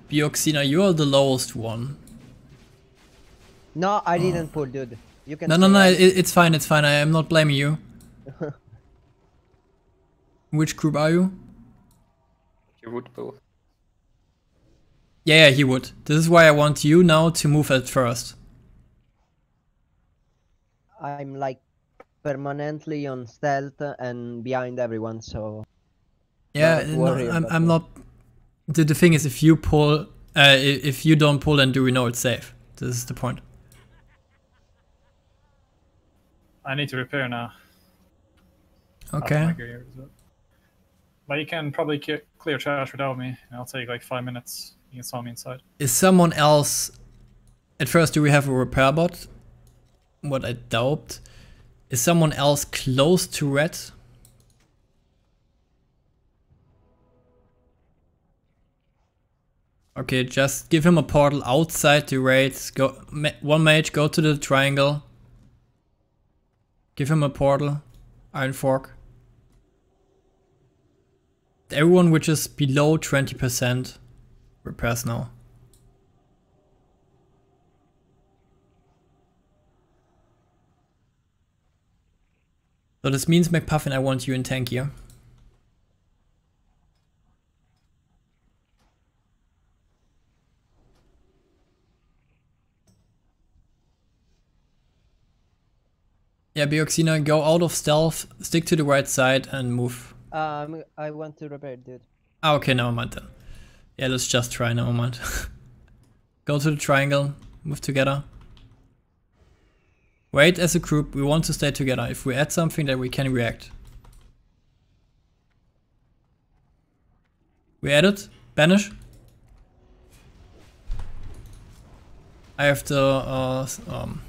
Bioxina, you are the lowest one. No, I didn't oh. pull, dude. You can. No, no, no. It, it's fine. It's fine. I am not blaming you. Which group are you? He would pull. Yeah, yeah, he would. This is why I want you now to move at first. I'm like permanently on stealth and behind everyone, so. Yeah, no, I'm. I'm me. not. The, the thing is, if you pull, uh, if you don't pull, then do we know it's safe? This is the point. I need to repair now. Okay. But you can probably clear trash without me, and I'll take like five minutes. You can saw me inside. Is someone else... At first, do we have a repair bot? What I doubt. Is someone else close to red? Okay, just give him a portal outside the raids. Go ma one mage, go to the triangle. Give him a portal. Iron Fork. Everyone which is below twenty percent repairs now. So this means McPuffin, I want you in tank here. Yeah, Bioxina, go out of stealth, stick to the right side and move. Um, I want to repair, dude. Ah, okay, never mind then. Yeah, let's just try, never mind. Go to the triangle, move together. Wait as a group, we want to stay together. If we add something, then we can react. We added, banish. I have to uh, um,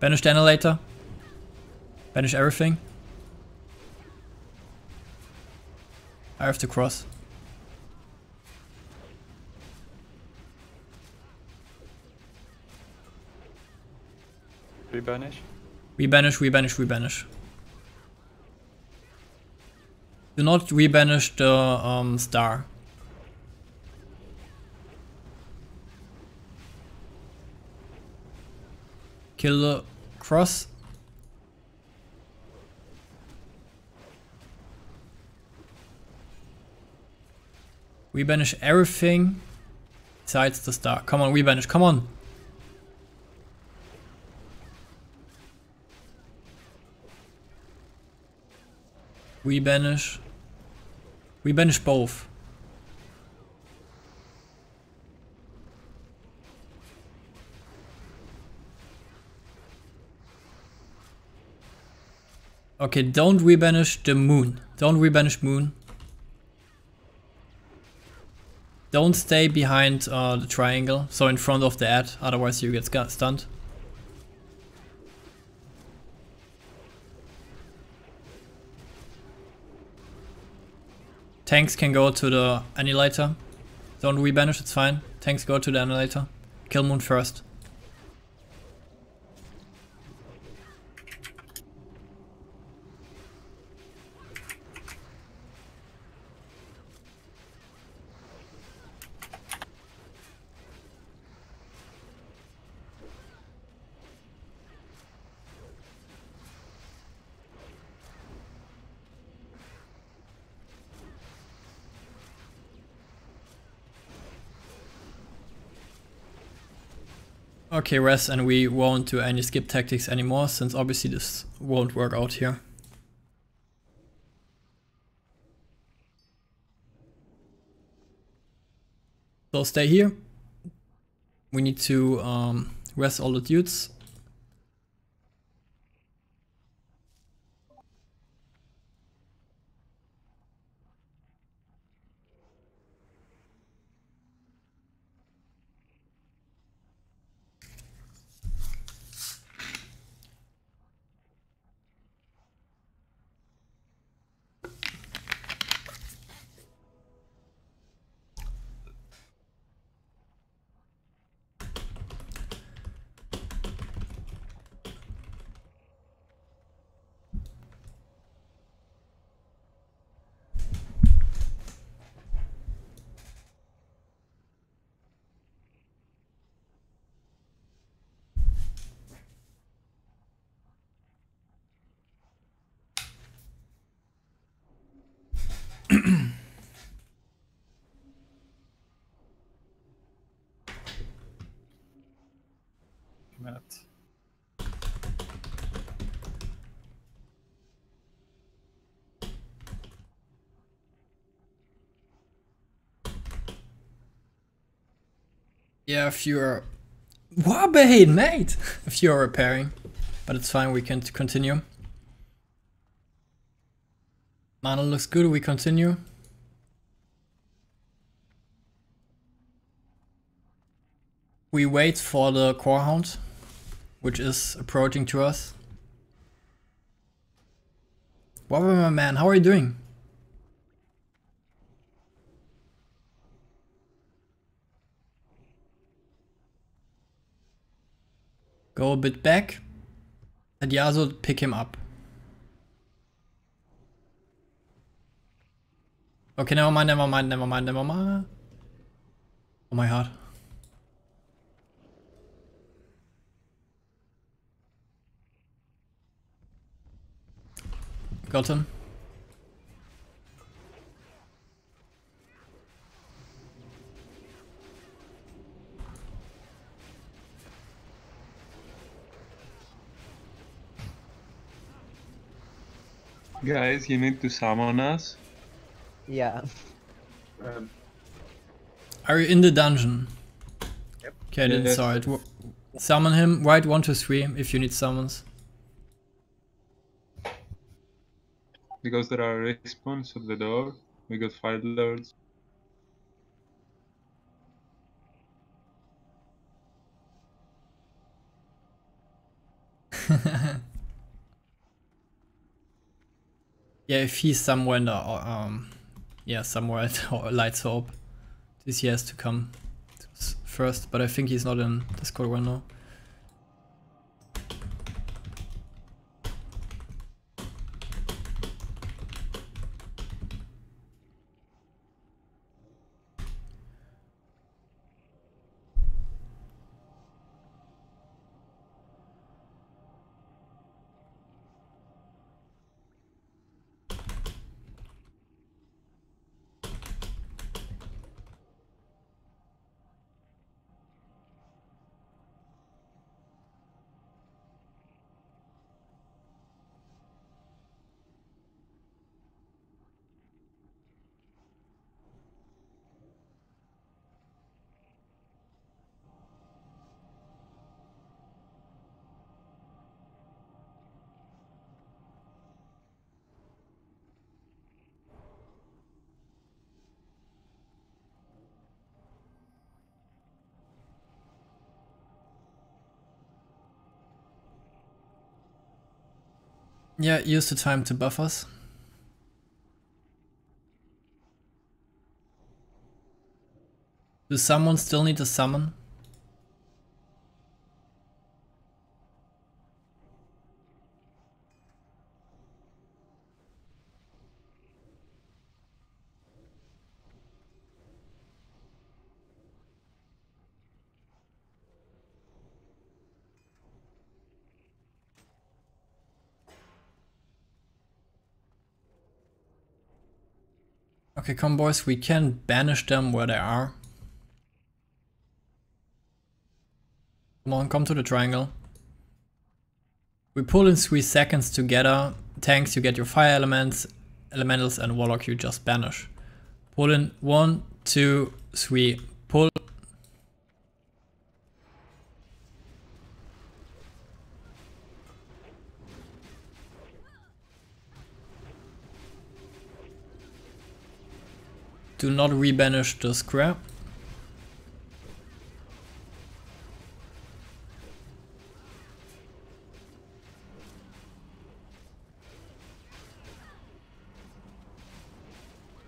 banish the annihilator. Banish everything. I have to cross. Rebanish. Rebanish, rebanish, rebanish. Do not rebanish the um, star. Kill the cross. Rebanish everything besides the star. Come on, rebanish, come on. Rebanish. Rebanish both. Okay, don't rebanish the moon. Don't rebanish moon. Don't stay behind uh, the triangle, so in front of the ad, otherwise you get stunned. Tanks can go to the annihilator. Don't rebanish, it's fine. Tanks go to the annihilator. Kill moon first. Okay, rest, and we won't do any skip tactics anymore, since obviously this won't work out here. So stay here. We need to um, rest all the dudes. Yeah, if you're... Warbane, mate! If you're repairing. But it's fine, we can continue. Mana looks good, we continue. We wait for the Corehound, which is approaching to us. Warbane, my man, how are you doing? Go a bit back, and Yasuo pick him up. Okay, never mind, never mind, never mind, never mind. Oh my god. Got him. Guys, you need to summon us. Yeah. Um, Are you in the dungeon? Yep. Okay, I didn't saw it. Summon him. Right, one, two, three. If you need summons. Because there are respawns at the door. We got five lords. Yeah, if he's somewhere in the, um, yeah, somewhere at Light's Hope, this he has to come first, but I think he's not in Discord right now. Yeah, use the time to buff us. Does someone still need to summon? Okay, convoys, we can banish them where they are. Come on, come to the triangle. We pull in three seconds together. Tanks, you get your fire elements, elementals, and warlock, you just banish. Pull in one, two, three, pull. Do not rebanish the scrap.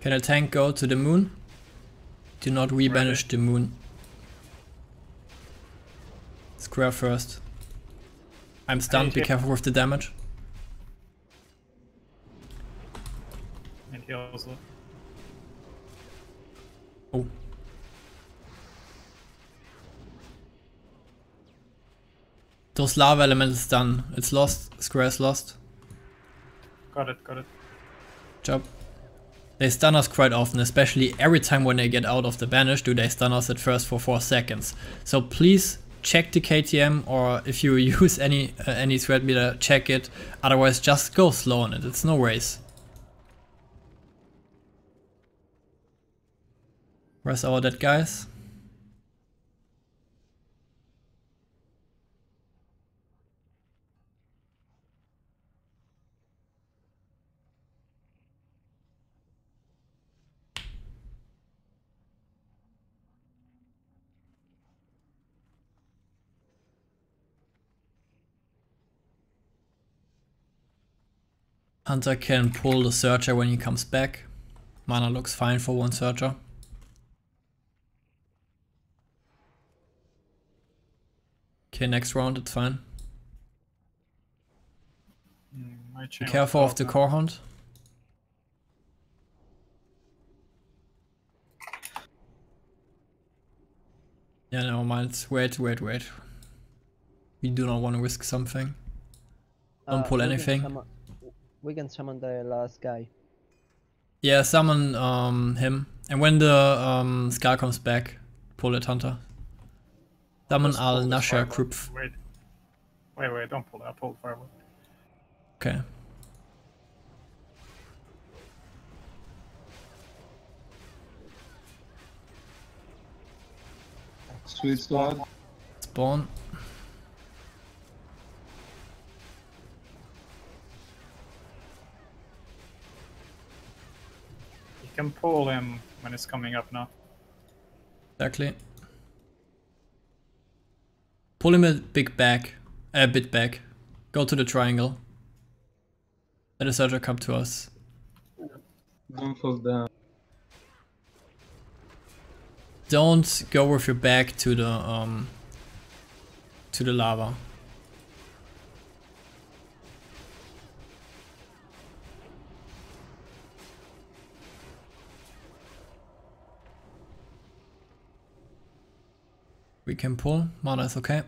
Can a tank go to the moon? Do not rebanish the moon. Square first. I'm stunned, be careful with the damage. And here also. Oh. Those lava elements done. It's lost. Square's lost. Got it, got it. Job. They stun us quite often, especially every time when they get out of the banish do they stun us at first for four seconds. So please check the K T M, or if you use any uh, any threat meter, check it. Otherwise just go slow on it, it's no race. Where's our dead guys? Hunter can pull the searcher when he comes back. Mana looks fine for one searcher. Okay, next round it's fine. Mm, be careful of the now. Core hunt. Yeah, never mind. Wait, wait, wait. We do not want to risk something. Don't uh, pull anything. We can summon the last guy. Yeah, summon um, him. And when the um, Scar comes back, pull it, Hunter. Summon Al Nasha group. Wait, wait, wait, don't pull that, pull forward. Okay. Sweet spot. Spawn. Can pull him when it's coming up now. Exactly. Pull him a big back, a bit back. Go to the triangle. Let the searcher come to us. Don't fall down. Don't go with your back to the um to the lava. We can pull, mana is okay.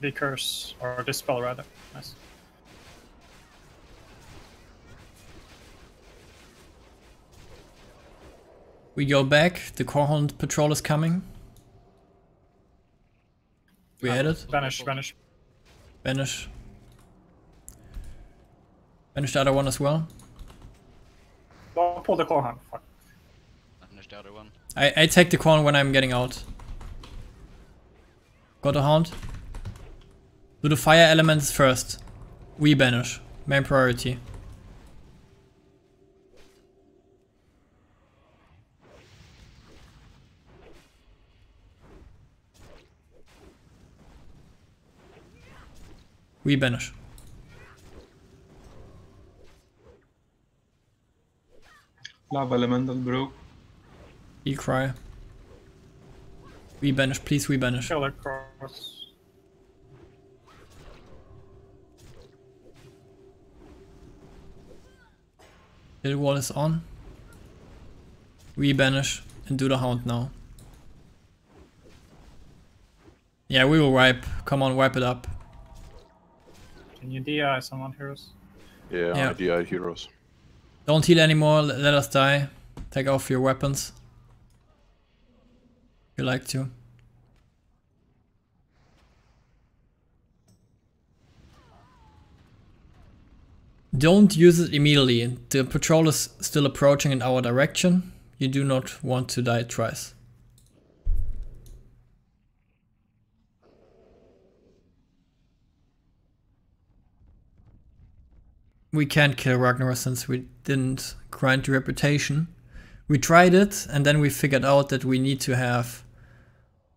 The curse, or the spell rather, nice. We go back, the Corehorn patrol is coming. We had it. Vanish, vanish. Banish. Banish the other one as well. Don't pull the Corehorn. Fuck. Banish the other one. I, I take the Corehorn when I'm getting out. Got a Hound. Do the fire elements first. We banish. Main priority. Uibenos. Lava elemental, bro. You cry. We banish, please. We banish. Killer cross. The wall is on. We banish and do the hound now. Yeah, we will wipe. Come on, wipe it up. Can you D I someone, heroes? Yeah, yeah. I D I heroes. Don't heal anymore. Let us die. Take off your weapons. You like to. Don't use it immediately. The patrol is still approaching in our direction. You do not want to die twice. We can't kill Ragnaros since we didn't grind the reputation. We tried it and then we figured out that we need to have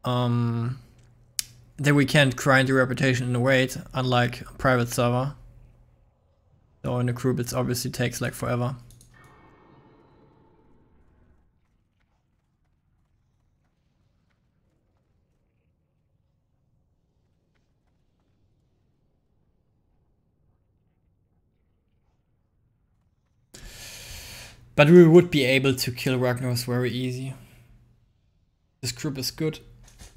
Um, that we can't grind the reputation in the raid, unlike a private server. So in a group it obviously takes like forever. But we would be able to kill Ragnaros very easy. This group is good.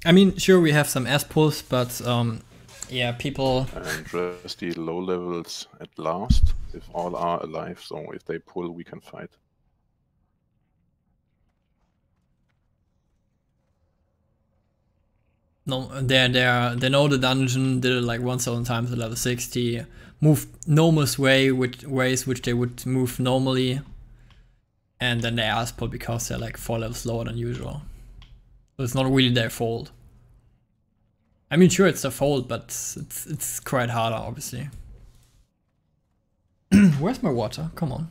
I mean, sure, we have some S-pulls, but um, yeah, people... And just the low levels at last, if all are alive, so if they pull, we can fight. No, they're, they're, they know the dungeon, did it like one thousand times at level sixty, moved normal's way, which ways which they would move normally, and then they ask for because they're like four levels lower than usual. So it's not really their fault. I mean, sure, it's their fault, but it's it's quite harder, obviously. Where's my water? Come on.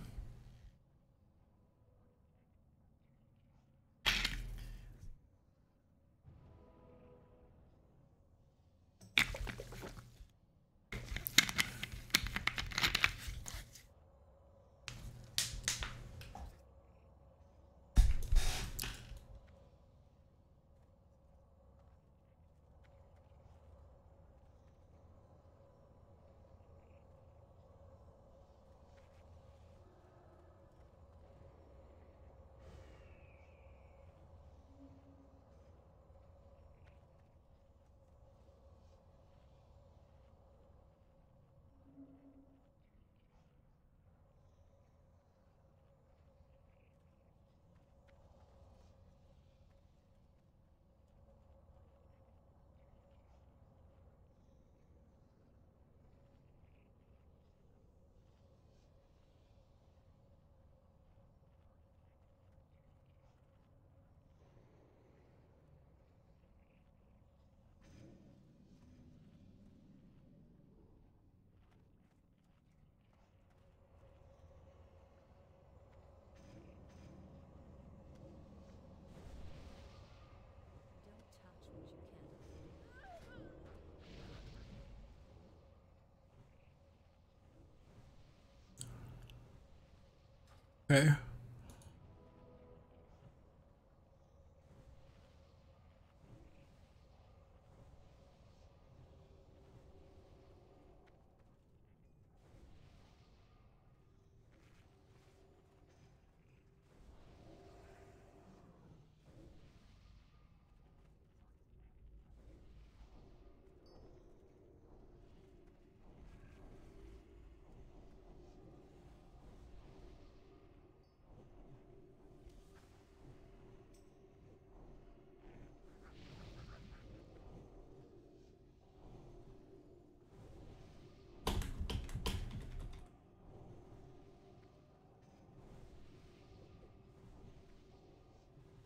Okay.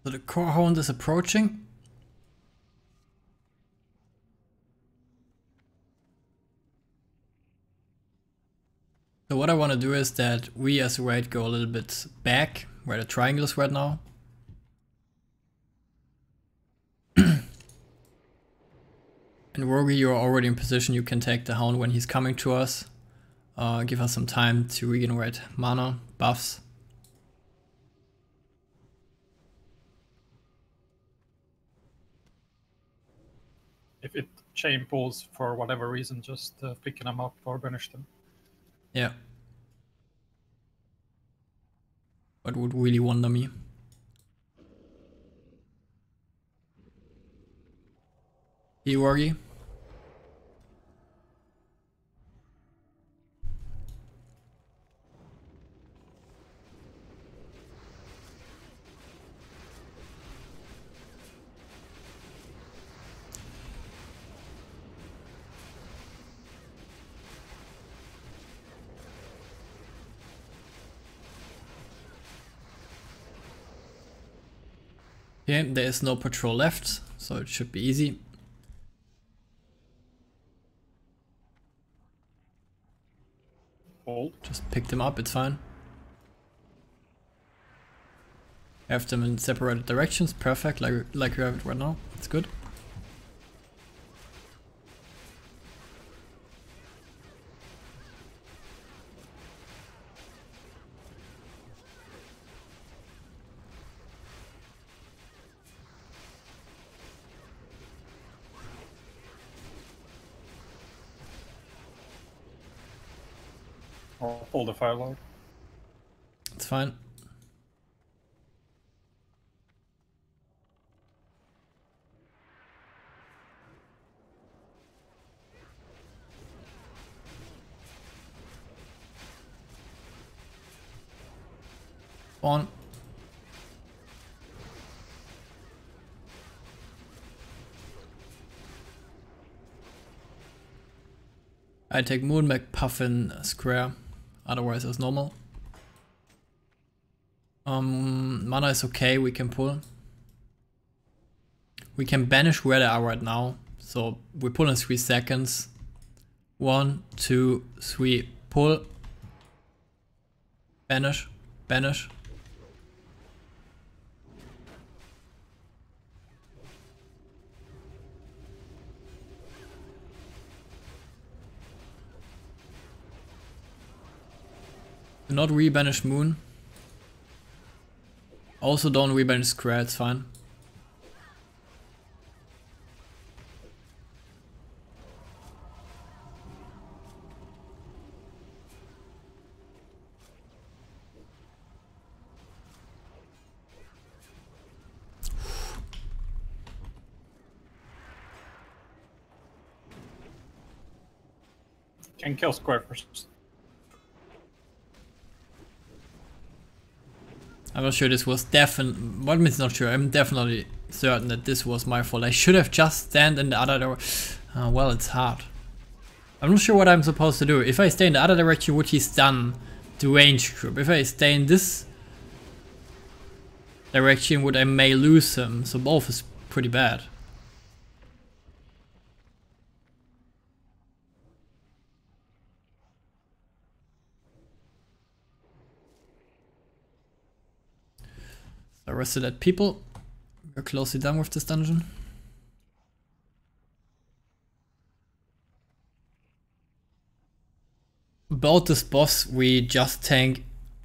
So the core hound is approaching. So what I want to do is that we as a raid go a little bit back where the triangle is right now. And Rogi, you're already in position. You can take the Hound when he's coming to us. Uh, give us some time to regenerate mana, buffs. If it chain pulls for whatever reason, just uh, picking them up or banish them. Yeah. But would really wonder me. Hey, Rogi. Okay, there is no patrol left, so it should be easy. Hold. Just pick them up, it's fine. Have them in separated directions, perfect, like, like we have it right now, it's good. Pull the firelord. It's fine. On. I take Moon McPuffin square. Otherwise it's normal. Um, mana is okay, we can pull. We can banish where they are right now. So we pull in three seconds. One, two, three, pull. Banish, banish. Do not re-banish Moon. Also don't re-banish Square, it's fine. Can kill Square first. I'm not sure this was definitely, what means not sure, I'm definitely certain that this was my fault. I should have just stand in the other direction. Uh, well, it's hard. I'm not sure what I'm supposed to do. If I stay in the other direction, would he stun the range group? If I stay in this direction, would I may lose him? So both is pretty bad. I rested at people. We're closely done with this dungeon. About this boss, we just tank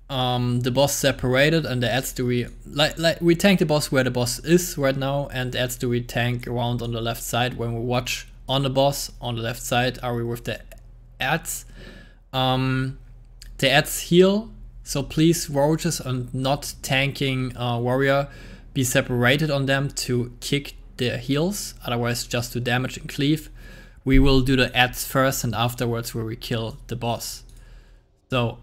um, the boss separated and the adds do we like like we tank the boss where the boss is right now, and adds do we tank around on the left side when we watch on the boss on the left side. Are we with the adds? Um, the adds heal. So please, roaches and not tanking uh, warrior, be separated on them to kick their heals, otherwise just do damage and cleave. We will do the adds first and afterwards where we kill the boss. So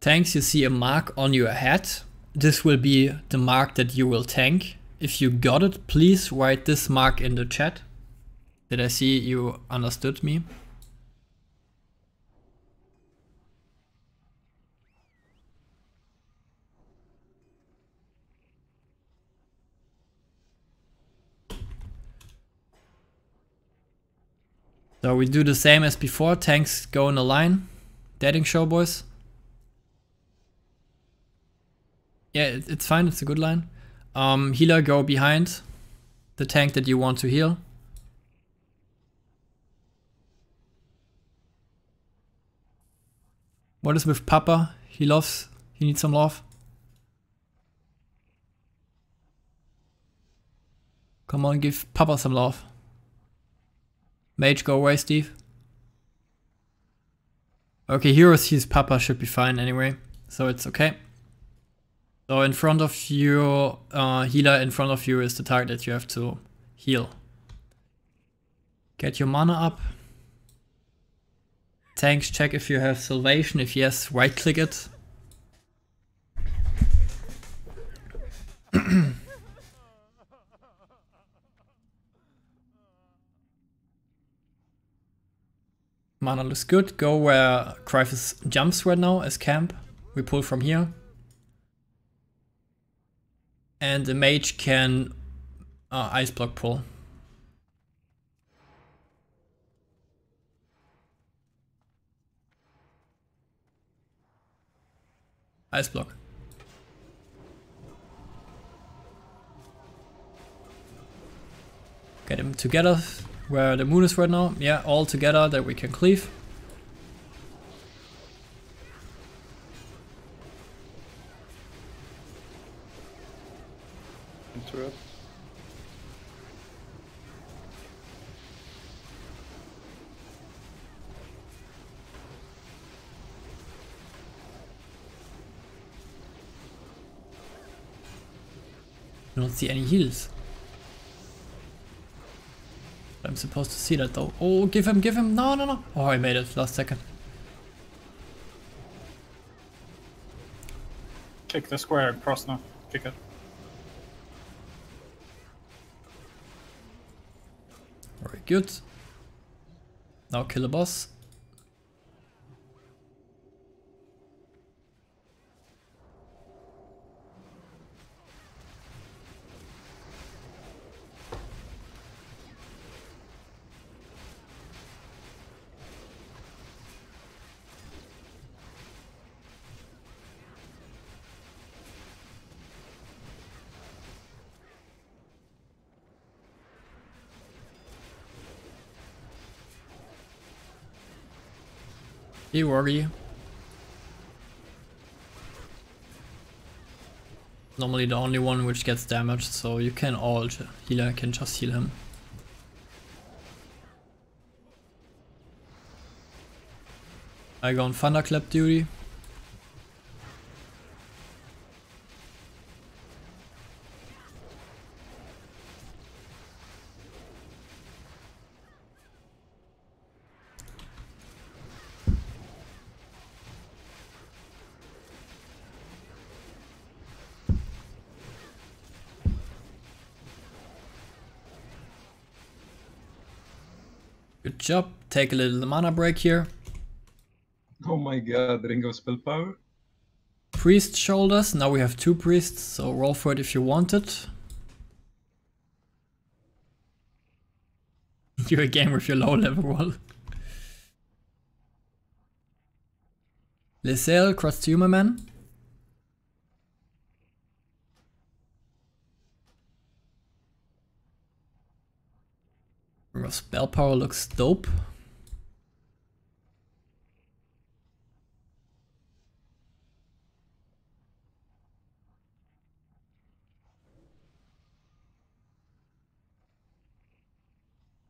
tanks, you see a mark on your head. This will be the mark that you will tank. If you got it, please write this mark in the chat. Did I see you understood me? So we do the same as before, tanks go in a line. Dating show, boys. Yeah, it, it's fine, it's a good line. Um, healer, go behind the tank that you want to heal. What is with Papa? He loves, he needs some love. Come on, give Papa some love. Mage, go away, Steve. Okay, hero sees Papa, should be fine anyway, so it's okay. So in front of you, uh, healer in front of you is the target that you have to heal. Get your mana up. Tanks, check if you have salvation. If yes, right click it. Mana looks good. Go where Cryphis jumps right now as camp. We pull from here. And the mage can uh, ice block pull. Ice block. Get him together where the moon is right now. Yeah, all together that we can cleave. Interrupt. I don't see any heals. I'm supposed to see that though. Oh, give him, give him. No, no, no. Oh, I made it last second. Kick the square across now. Kick it. Very good. Now kill the boss. Hey, Wargy. Normally the only one which gets damaged, so you can all healer can just heal him. I go on Thunderclap duty. Job. Take a little mana break here. Oh my god, Ring of Spell Power. Priest shoulders. Now we have two priests, so roll for it if you want it. You're a game with your low level roll. Lysel, Cross-Tumor Man. Spell power looks dope.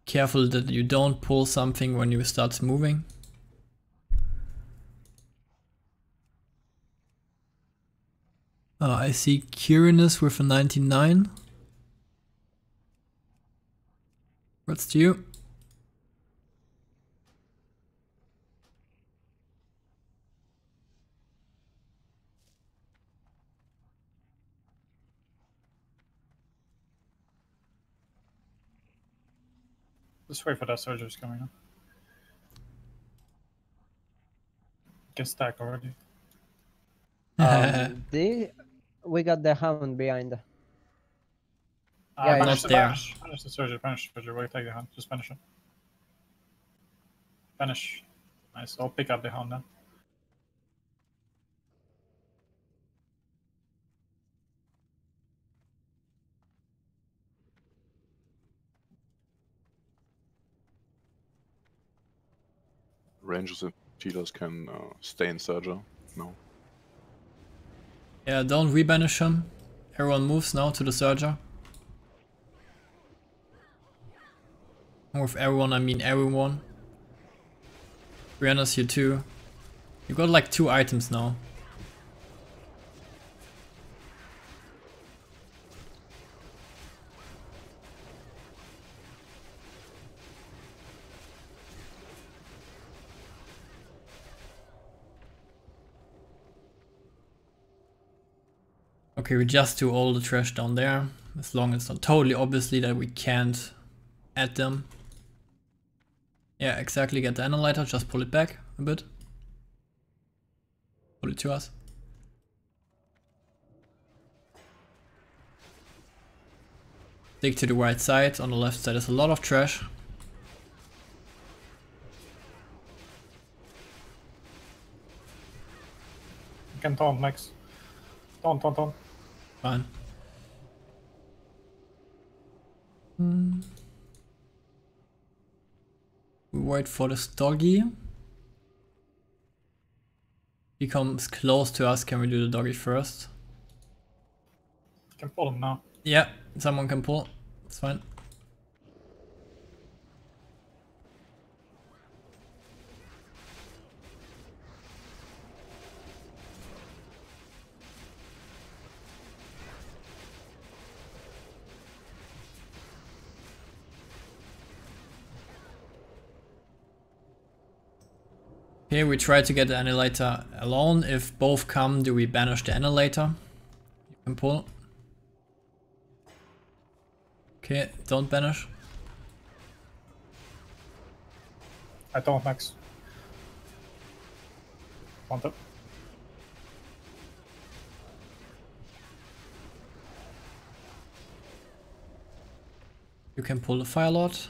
Careful that you don't pull something when you start moving. Oh, I see Kyrinus with a ninety-nine. What's to you? Let's wait for that soldier's coming up. Get stacked already. um, the, we got the hound behind. Yeah, uh, punish, the, punish, punish the soldier, punish the soldier, wait, take the hand, just punish him. Finish. Nice. I'll pick up the Hound then. Rangers and healers can uh, stay in Surger. No. Yeah, don't rebanish him. Everyone moves now to the Surger. With everyone, I mean everyone. Brianna's here too. You got like two items now. Okay, we just do all the trash down there, as long as it's not totally obviously that we can't add them. Yeah, exactly, get the analyzer, just pull it back a bit. Pull it to us. Dig to the right side, on the left side is a lot of trash. You can taunt next. Taunt, taunt, taunt. Fine. Mm. We wait for this doggy. He comes close to us. Can we do the doggy first? You can pull him now. Yeah, someone can pull. It's fine. Here we try to get the annihilator alone. If both come, do we banish the annihilator? You can pull. Okay, don't banish. I don't, Max. Want it? You can pull the Firelord.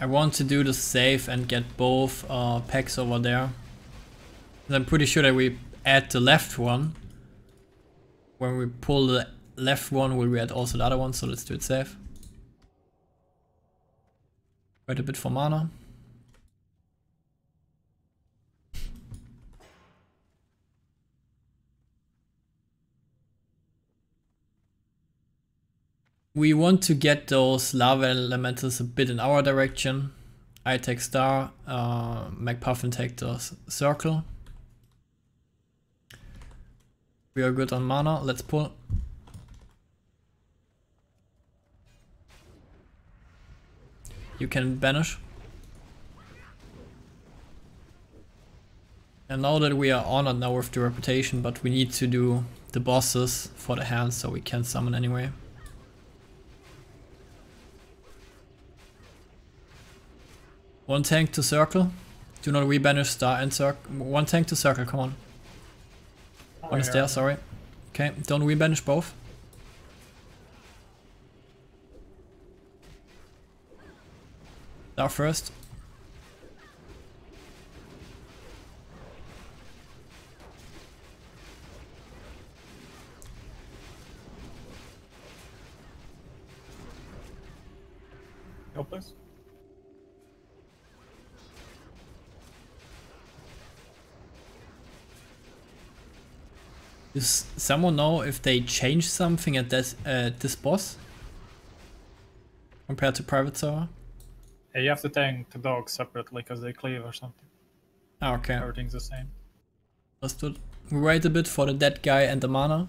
I want to do the save and get both uh, packs over there. And I'm pretty sure that we add the left one. When we pull the left one, will we add also the other one? So let's do it safe. Quite a bit for mana. We want to get those lava elementals a bit in our direction. I take Star, uh, McPuffin take the circle. We are good on mana, let's pull. You can banish. And now that we are honored now with the reputation, but we need to do the bosses for the hand so we can summon anyway. One tank to circle. Do not rebanish Star and circle. One tank to circle, come on. Oh, one is yeah. there, sorry. Okay, don't rebanish both. Star first. Help us. Does someone know if they change something at this, uh, this boss? Compared to Private Server? Yeah, you have to tank the dogs separately because they cleave or something. Ah, okay. Everything's the same. Understood. We wait a bit for the dead guy and the mana.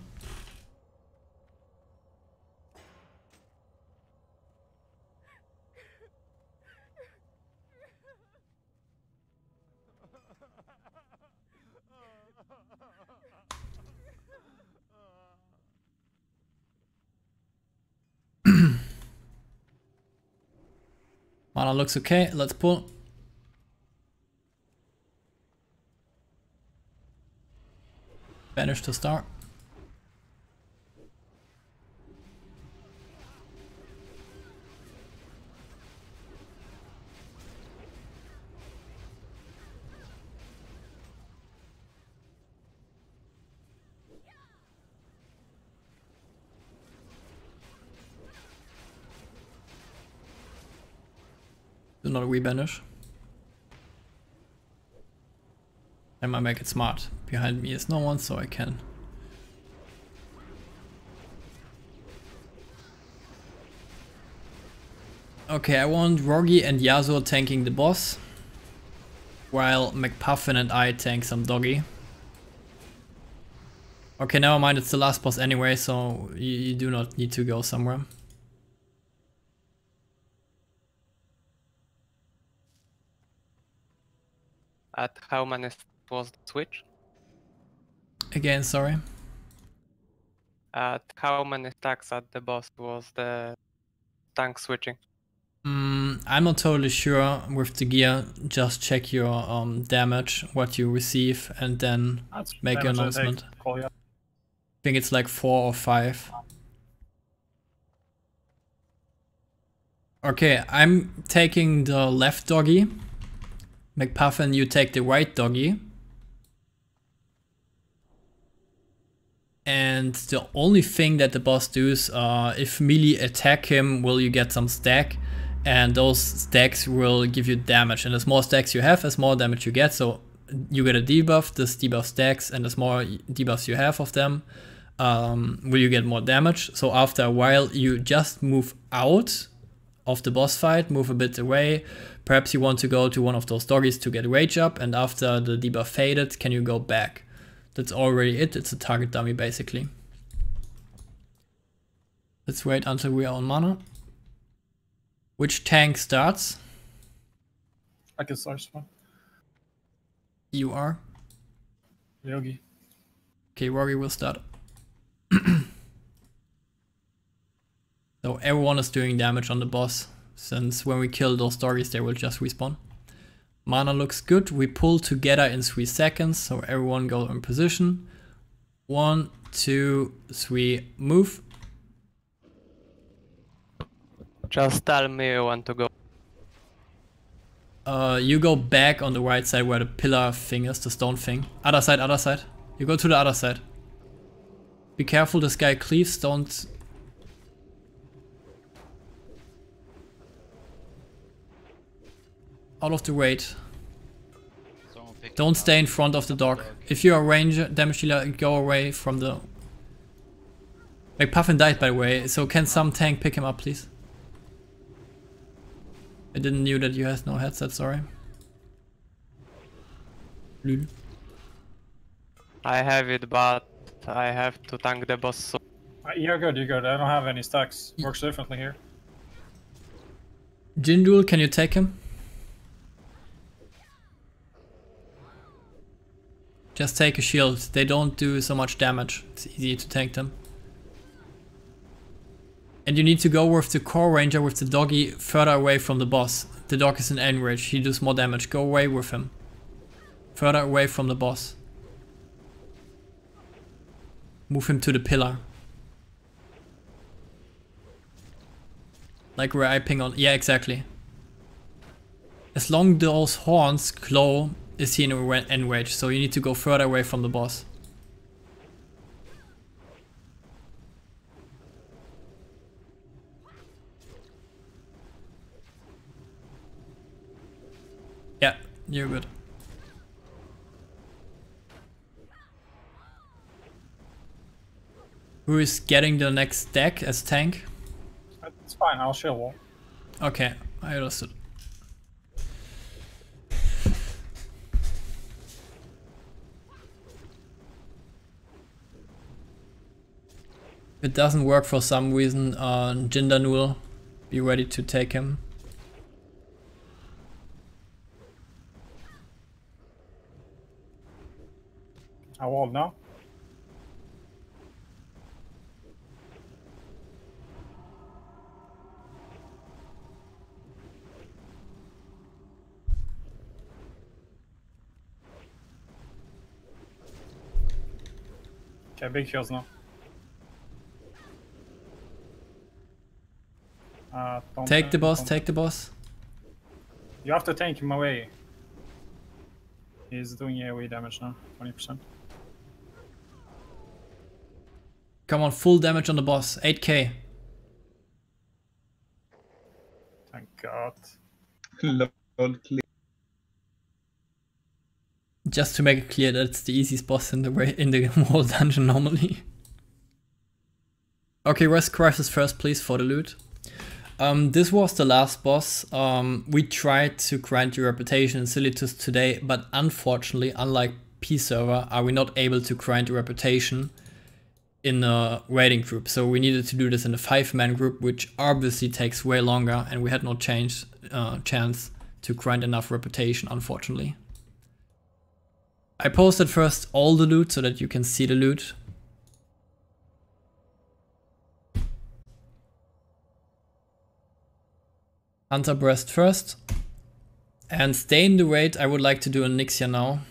Mana looks okay, let's pull. Banish the Star. Do not rebanish. I might make it smart. Behind me is no one, so I can. Okay, I want Rogi and Yasuo tanking the boss, while McPuffin and I tank some doggy. Okay, never mind, it's the last boss anyway, so you, you do not need to go somewhere. At how many was the switch? Again, sorry? At how many stacks at the boss was the tank switching? Mm, I'm not totally sure with the gear. Just check your um, damage, what you receive, and then That's make your announcement. Oh, yeah. I think it's like four or five. Okay, I'm taking the left doggy. McPuffin, you take the right doggy. And the only thing that the boss does, uh, if melee attack him, will you get some stack? And those stacks will give you damage, and as more stacks you have, as more damage you get. So you get a debuff, this debuff stacks, and as more debuffs you have of them, um, will you get more damage. So after a while you just move out of the boss fight, move a bit away. Perhaps you want to go to one of those doggies to get rage up, and after the debuff faded, can you go back? That's already it, it's a target dummy basically. Let's wait until we are on mana. Which tank starts? I can start one. You are? Rogi. Okay, Rogi will start. So everyone is doing damage on the boss, since when we kill those doggies they will just respawn. Mana looks good, we pull together in three seconds, so everyone go in position. One, two, three, move. Just tell me you want to go. Uh, you go back on the right side where the pillar thing is, the stone thing. Other side, other side. You go to the other side. Be careful, this guy cleaves, don't... Out of the weight. Don't stay in front of the dog. If you're a ranger, damage dealer, go away from the... McPuffin died, by the way, so can some tank pick him up, please? I didn't knew that you had no headset, sorry. Lul. I have it, but I have to tank the boss soon. Uh, you're good, you're good. I don't have any stacks. Works differently here. Jindul, can you take him? Just take a shield. They don't do so much damage. It's easy to tank them. And you need to go with the core ranger with the doggy further away from the boss. The dog is in enrage, he does more damage. Go away with him. Further away from the boss. Move him to the pillar. Like where I ping on. Yeah, exactly. As long as those horns glow, is he in enrage, so you need to go further away from the boss. Yeah, you're good. Who is getting the next deck as tank? It's fine, I'll share wall. Okay, I understood. If it doesn't work for some reason, uh, Jindanul, be ready to take him. I walled now. Okay, big heals now. Uh, don't take uh, the boss, don't. Take the boss. You have to tank him away. He's doing AoE damage now, twenty percent. Come on, full damage on the boss, eight K. Thank God. Just to make it clear, that's the easiest boss in the way in the whole dungeon normally. Okay, rest Cryphis first, please, for the loot. Um, this was the last boss. Um, we tried to grind your reputation in Silithus today, but unfortunately, unlike P-Server, are we not able to grind your reputation in a raiding group. So we needed to do this in a five-man group, which obviously takes way longer, and we had no change, uh, chance to grind enough reputation, unfortunately. I posted first all the loot so that you can see the loot. Hunter breast first. And stay in the raid I would like to do in Nyxia now.